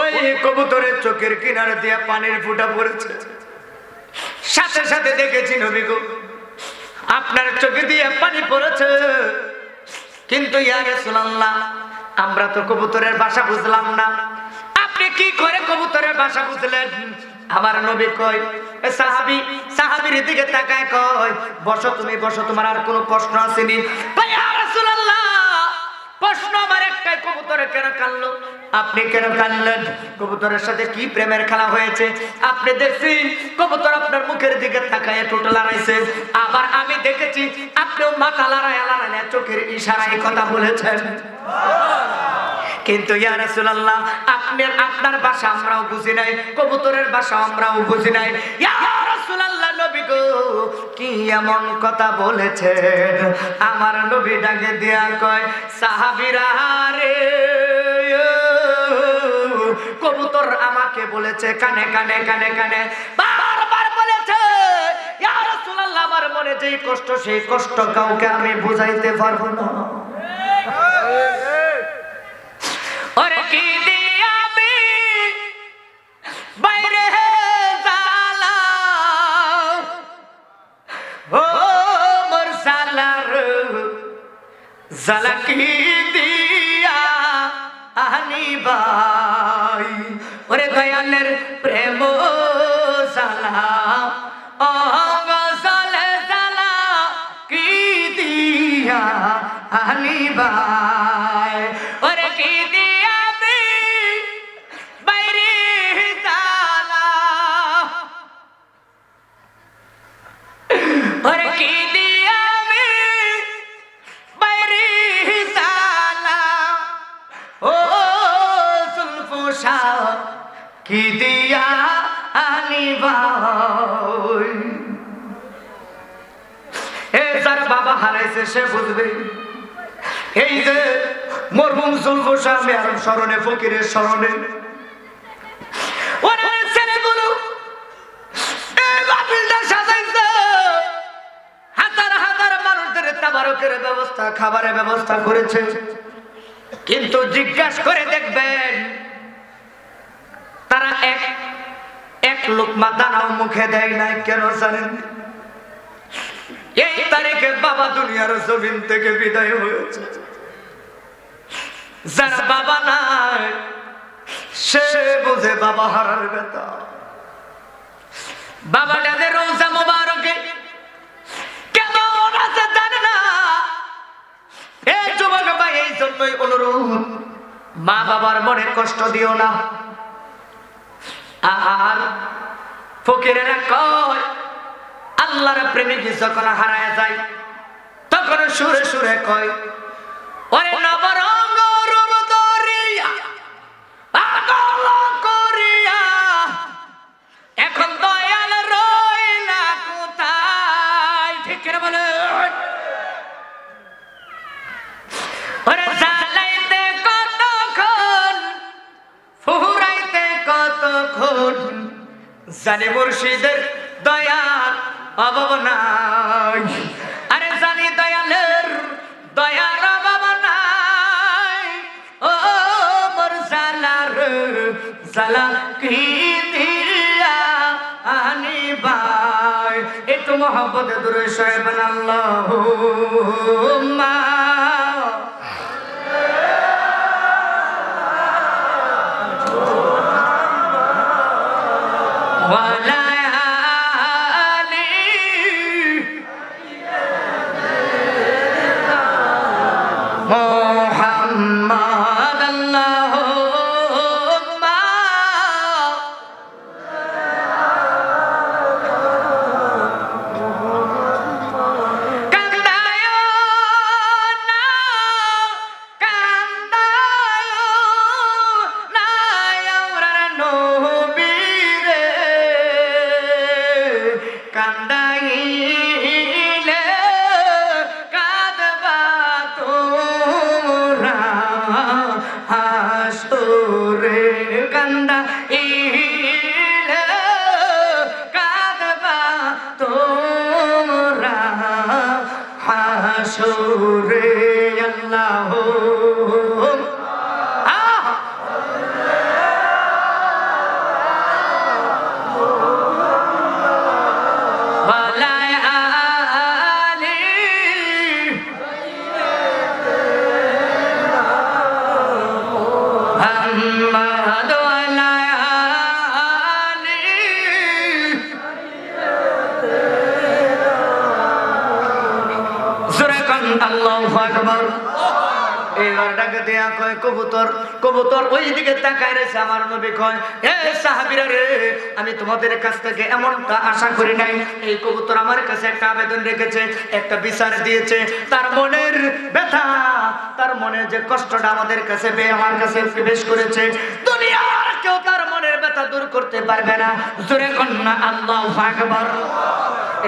ওই কবুতরের চোখের কিনারে দিয়া পানির ফুটা পড়েছে, সাথে সাথে দেখেছি নবী গো আপনার চোখে দিয়ে পানি পড়েছে, কিন্তু ইয়া রাসূলুল্লাহ আমরা তো কবুতরের ভাষা বুঝলাম না, আপনি কি করে কবুতরের ভাষা বুঝলেন? আমার নবী কয় এ সাহাবী, সাহাবীর দিকে তাকায় কয় বসো তুমি বসো, তোমার আর কোনো প্রশ্ন আসেনি? ইয়া রাসূলুল্লাহ প্রশ্ন আমার একটাই, কবুতরে কেন কানলো? আপনি কেন কানলেন? কবুতরের সাথে কি প্রেমের খেলা হয়েছে? আপনি দেখছেন কবুতর আপনার মুখের দিকে তাকায় ঠোঁট লড়াইছে, আবার আমি দেখেছি আপনিও মাথা লড়ায় লড়ায় চোখের ইশারায় কথা বলেছেন। কিন্তু ইয়া রাসূলুল্লাহ, আপনি আপনার ভাষা আমরাও বুঝি নাই, কবুতরের ভাষা আমরাও বুঝি নাই। ইয়া রাসূলুল্লাহ নবী গো, কি এমন কথা বলেছেন? আমার নবী ডাকে দিয়া কয়, সাহাবীরা রে, কবুতর আমাকে বলেছে কানে কানে কানে কানে বারবার বলেছে। ইয়া রাসূলুল্লাহ, আমার মনে যে কষ্ট, সেই কষ্ট কাউকে আমি বুঝাইতে পারবো না। ওরে কি দিয়া আমি বাইরে জালা, ও মোর জালার জালা কি দিয়া আনি ভাই। ওরে গয়ালের প্রেম জালা, ও গজল জালা কি দিয়া আনি ভাই। ওরে কি কি দিয়া আনিবাই। এ যার বাবা হারাইছে সে বুঝবে। এই যে মরহুম জুলফুশা মিয়ার শরণে, ফকিরের শরণে ওনার ছেলেগুলো এই মাহফিলটা সাজাইছে, হাজার হাজার মানুষদের তাবারকের ব্যবস্থা, খাবারের ব্যবস্থা করেছে। কিন্তু জিজ্ঞাসা করে দেখবেন, তারা এক এক লোকমা দানাও মুখে দেয় না। কেন জানেন? এই তারিখে বাবা দুনিয়ার জমিন থেকে বিদায় হয়েছে। যার বাবা নাই সে বুঝে বাবা হারার ব্যথা। বাবা যাদের রোজা মোবারকে কেমন আছে জানে না। এই যুবক ভাই, এই জন্যই অনুরোধ, মা বাবার মনে কষ্ট দিও না। আর ফকিরেরা কয়, আল্লাহর প্রেমিক যখন হারায় যায় তখন সুরে সুরে কয়, ওরে নবরঙ্গ রুদরিয়া পাগল করিয়া, এখন দয়াল রইলা কোথায়? ঠিক করে বলে, ওরে জালাইতে কতক্ষণ, ফুরাইতে কতক্ষণ, জানি মুর্শিদের দয়ার অভাব নাই। আরে জানি দয়ালের দয়ার অভাব নাই। ও মোর জালার জালা কি দিয়া আনিবাই। একটু মহব্বতে দূরে সাহেবান আল্লাহুম্মা Allahu Akbar. এইবারটাকে দেয়া কয় কবুতর কবুতর ওই দিকে তাকায় রয়েছে আমার নবী কয় এ সাহাবীরা রে আমি তোমাদের কাছ থেকে এমনটা আশা করি নাই। এই কবুতর আমার কাছে একটা আবেদন রেখেছে, একটা বিচার দিয়েছে, তার মনের ব্যথা তার মনে যে কষ্টটা আমাদের কাছে বেয়ে আমার কাছে পেশ করেছে দুনিয়ার কেউ তার মনের ব্যথা দূর করতে পারবে না। জোরে কন্যা আল্লাহু আকবার।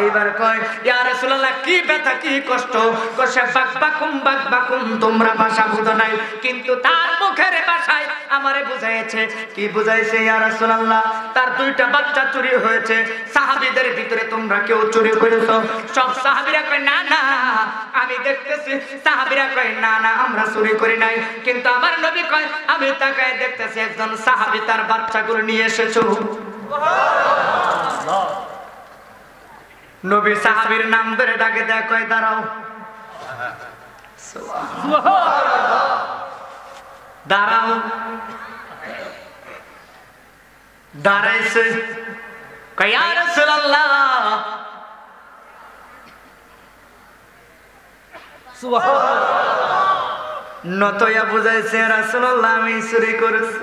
এইবার কয় ইয়া রাসূলুল্লাহ কি ব্যথা কি কষ্ট কষে বাক বাকুম বাক বাকুম তোমরা ভাষা বুঝো নাই কিন্তু তার মুখের ভাষায় আমারে বুঝাইছে। কি বুঝাইছে ইয়া রাসূলুল্লাহ? তার দুইটা বাচ্চা চুরি হয়েছে, সাহাবীদের ভিতরে তোমরা কেউ চুরি করেছো? সব সাহাবীরা কয় না না আমি দেখতেছি। সাহাবীরা কয় না না আমরা চুরি করি নাই। কিন্তু আমার নবী কয় আমি তাকায় দেখতেছি একজন সাহাবী তার বাচ্চাগুলো নিয়ে এসেছো। সুবহানাল্লাহ। নবী সাহাবীর নাম ধরে ডাকে দেয় কয় দাঁড়াও দাঁড়াও দাঁড়াইছে। কয় ইয়া রাসূলুল্লাহ নতয়া বুঝাইছে রাসূলুল্লাহ আমি চুরি করেছি।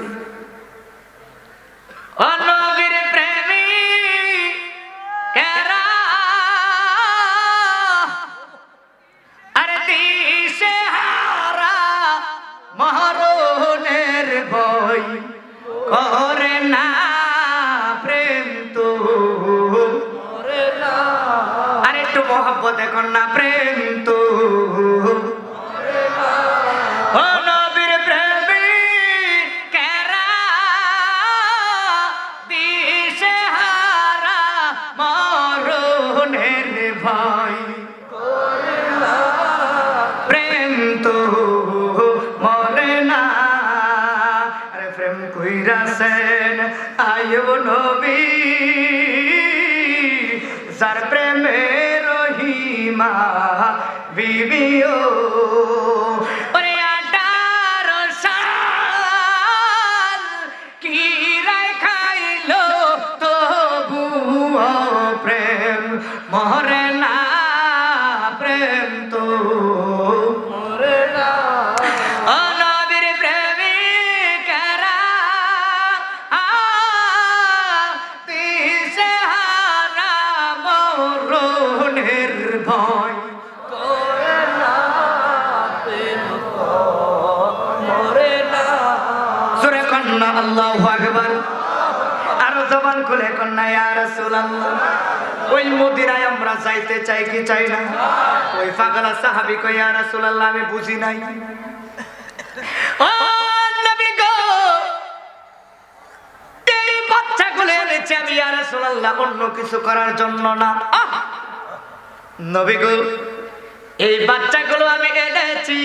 এই বাচ্চাগুলো আমি এনেছি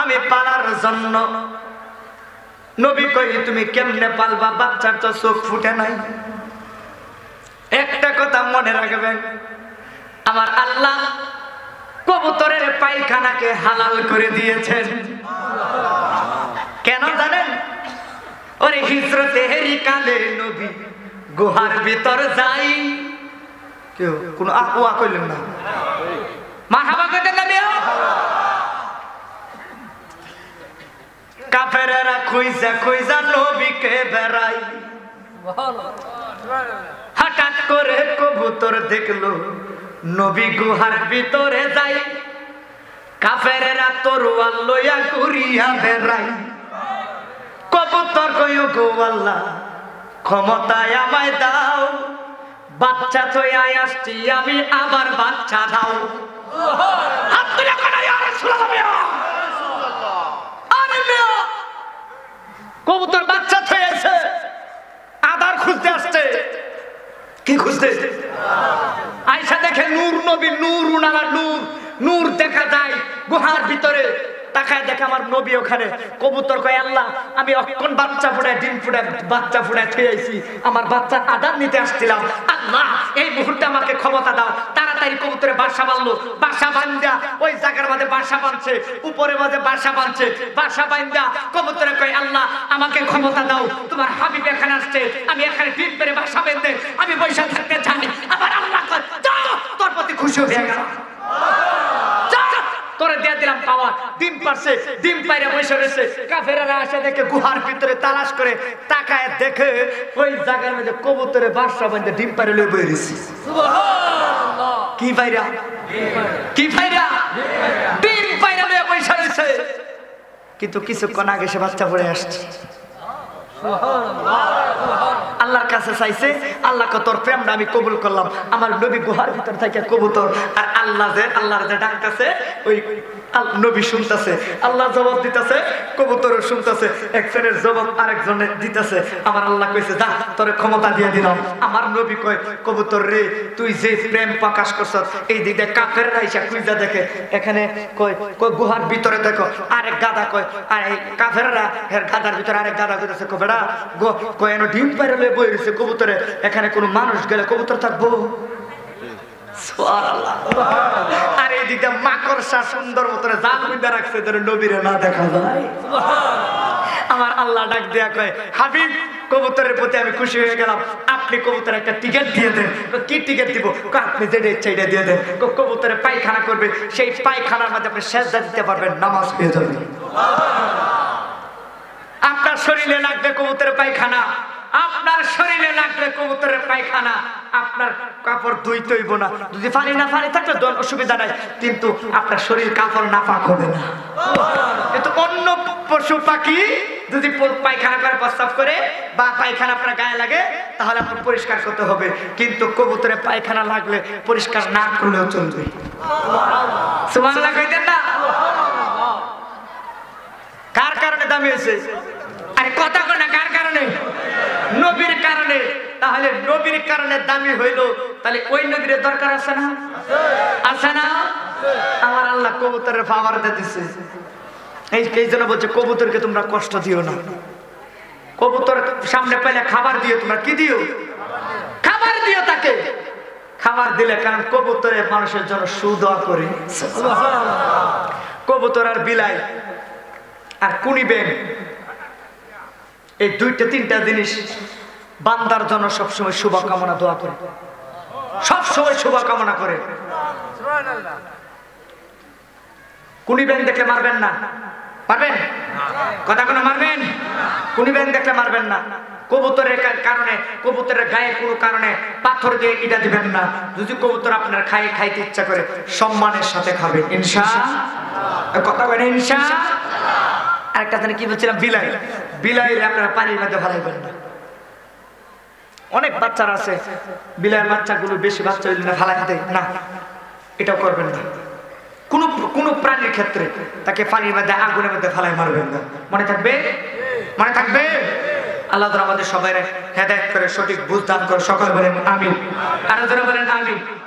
আমি পালার জন্য। নবী কই তুমি কেমনে পালবা, বাচ্চার তো চোখ ফুটে নাই। একটা কথা মনে রাখবেন আমার আল্লাহ কবুতরের পায়খানাকে হালাল করে দিয়েছেন। কেন জানেন? ওরে হিজরতে হেরি কালে নবী গুহার ভিতর যাই কেউ কোন আকুয়া কইলেন না মারহাবা কইতে না বেও কাফেররা খুইজা খুইজা নবীকে বেরাই। হঠাৎ করে কবুতর দেখলো নবী গুহার ভিতরে যাই কাফেররা তরোয়াল লইয়া ঘুরিয়া বেরাই। কবুতর কইও গো আল্লাহ ক্ষমতায় আমায় দাও, বাচ্চা তো আসছি আমি আবার বাচ্চা দাও। কবুতর বাচ্চা থয়েছে আদার খুঁজতে আসছে। কি খুঁজতে আয়সা দেখে নূর নবী নূর উনারা নূর নূর দেখা যায় গুহার ভিতরে। তাকায় দেখে আমার নবী ওখানে। কবুতর কয় আল্লাহ আমি অক্ষণ বাচ্চা ফুটায় ডিম ফুটায় বাচ্চা ফুটায় খেয়ে আইছি, আমার বাচ্চা আদার নিতে আসছিলাম। আল্লাহ এই মুহূর্তে আমাকে ক্ষমতা দাও। তাড়াতাড়ি কবুতরে বাসা বাঁধলো, বাসা বাঁধা ওই জায়গার মাঝে বাসা বাঁধছে, উপরে মাঝে বাসা বাঁধছে, বাসা বাঁধা কবুতরে কয় আল্লাহ আমাকে ক্ষমতা দাও, তোমার হাবিব এখানে আসছে, আমি এখানে ডিম পেরে বাসা বেঁধে আমি পয়সা থাকতে চাই। আবার আল্লাহ কয় যাও তোর প্রতি খুশি হয়ে গেল তোরে দেয়া দিলাম পাওয়ার, ডিম পারছে, ডিম পাইরা বসে রয়েছে। কাফেররা আসে দেখে গুহার ভিতরে তালাশ করে, তাকায় দেখে ওই জায়গার মধ্যে কবুতরে বাসা বাঁধে ডিম পাইরে লয়ে বসে রয়েছে। সুবহানাল্লাহ। কি ভাইরা? কি ভাইরা? ডিম পাইরে লয়ে বসে রয়েছে। কিন্তু কিছুক্ষণ আগে সে বাচ্চা পড়ে আসছে। আল্লাহর কাছে চাইছে, আল্লাহ তোর প্রেমটা আমি কবুল করলাম। আমার নবী গুহার ভিতর থেকে কবুতর আর আল্লাহ যে আল্লাহর যে ডাকতেছে ওই নবী শুনতেছে, আল্লাহ জবাব দিতেছে, কবুতর শুনতেছে, একজনের জবাব আরেকজনের দিতেছে। আমার আল্লাহ কইছে যা তোরে ক্ষমতা দিয়ে দিলাম। আমার নবী কয় কবুতর রে, তুই যে প্রেম প্রকাশ করছ এই দিকে কাফের রাইসা কুইজা দেখে এখানে কয় কয় গুহার ভিতরে দেখো আরেক গাদা কয়, আর এই কাফেররা এর গাদার ভিতরে আরেক গাদা কইতেছে কবেড়া কয় এনো ডিম পাইরে লয়ে বই রইছে কবুতরে, এখানে কোন মানুষ গেলে কবুতর থাকবো? আর এই দিকটা মাকড়সা সুন্দর মতো জাল বিন্দা রাখছে ধরে নবীরে না দেখা যায়। আমার আল্লাহ ডাক দেয়া কয় হাবিব কবুতরের প্রতি আমি খুশি হয়ে গেলাম, আপনি কবুতর একটা টিকিট দিয়ে দেন। কি টিকিট দিব? আপনি যেটা ইচ্ছা এটা দিয়ে দেন। কবুতরে পায়খানা করবে, সেই পায়খানার মধ্যে আপনি সেজদা দিতে পারবেন, নামাজ হয়ে যাবে। আপনার শরীরে লাগবে কবুতরের পায়খানা, আপনার শরীরে লাগলে কবুতরের পায়খানা। আপনার কাপড় ধুইতে হইব না, যদি পানি না পানি থাকলে দন অসুবিধা নাই, কিন্তু আপনার শরীর কাপড় না পাক হবে না। কিন্তু অন্য পশু পাখি যদি পায়খানা করে প্রস্তাব করে বা পায়খানা আপনার গায়ে লাগে তাহলে আপনার পরিষ্কার করতে হবে, কিন্তু কবুতরে পায়খানা লাগলে পরিষ্কার না করলেও চলবে। সুবহানাল্লাহ কইতেন না? কার কারণে দামি হয়েছে? আরে কথা কই না, কার কারণে? নবীর কারণে। তাহলে নবীর কারণে দামি হইল, তাহলে ওই নবীর দরকার আছে না? আছে না? আমার আল্লাহ কবুতরের পাওয়ার দিতেছে। এই জন্য বলছে কবুতরকে তোমরা কষ্ট দিও না। কবুতর সামনে পেলে খাবার দিও, তোমরা কি দিও? খাবার দিও তাকে। খাবার দিলে, কারণ কবুতরের মানুষের জন্য সুদোয়া করে। কবুতর আর বিলাই আর কুনিবেন, এই দুইটা তিনটা জিনিস বান্দার জন্য সবসময় শুভকামনা দোয়া করে, সবসময় শুভকামনা করে। কুনিবেন দেখলে মারবেন না, পারবেন? কথা কোনো মারবেন? কুনিবেন দেখলে মারবেন না। কবুতরের কারণে, কবুতরের গায়ে কোনো কারণে পাথর দিয়ে ইটা দিবেন না। যদি কবুতর আপনার খাই খাইতে ইচ্ছা করে সম্মানের সাথে খাবেন, ইনশাআল্লাহ। কথা বলেন ইনশাআল্লাহ। আরেকটা জানি কি বলছিলাম, বিলাই। বিলাইরে আপনারা পানির মধ্যে ফেলাইবেন না। অনেক বাচ্চারা আছে, বিলাইয়ের বাচ্চাগুলো বেশি বাচ্চা হইলে না ফেলাই দেয় না, এটাও করবেন না। কোন কোন প্রাণীর ক্ষেত্রে তাকে পানির মধ্যে, আগুনের মধ্যে ফেলাই মারবেন না। মনে থাকবে, মনে থাকবে। আল্লাহ তাআলা আমাদের সবাইকে হেদায়েত করে সঠিক বুঝ দান করে। সকলে বলেন আমিন। আর যারা বলেন আমিন।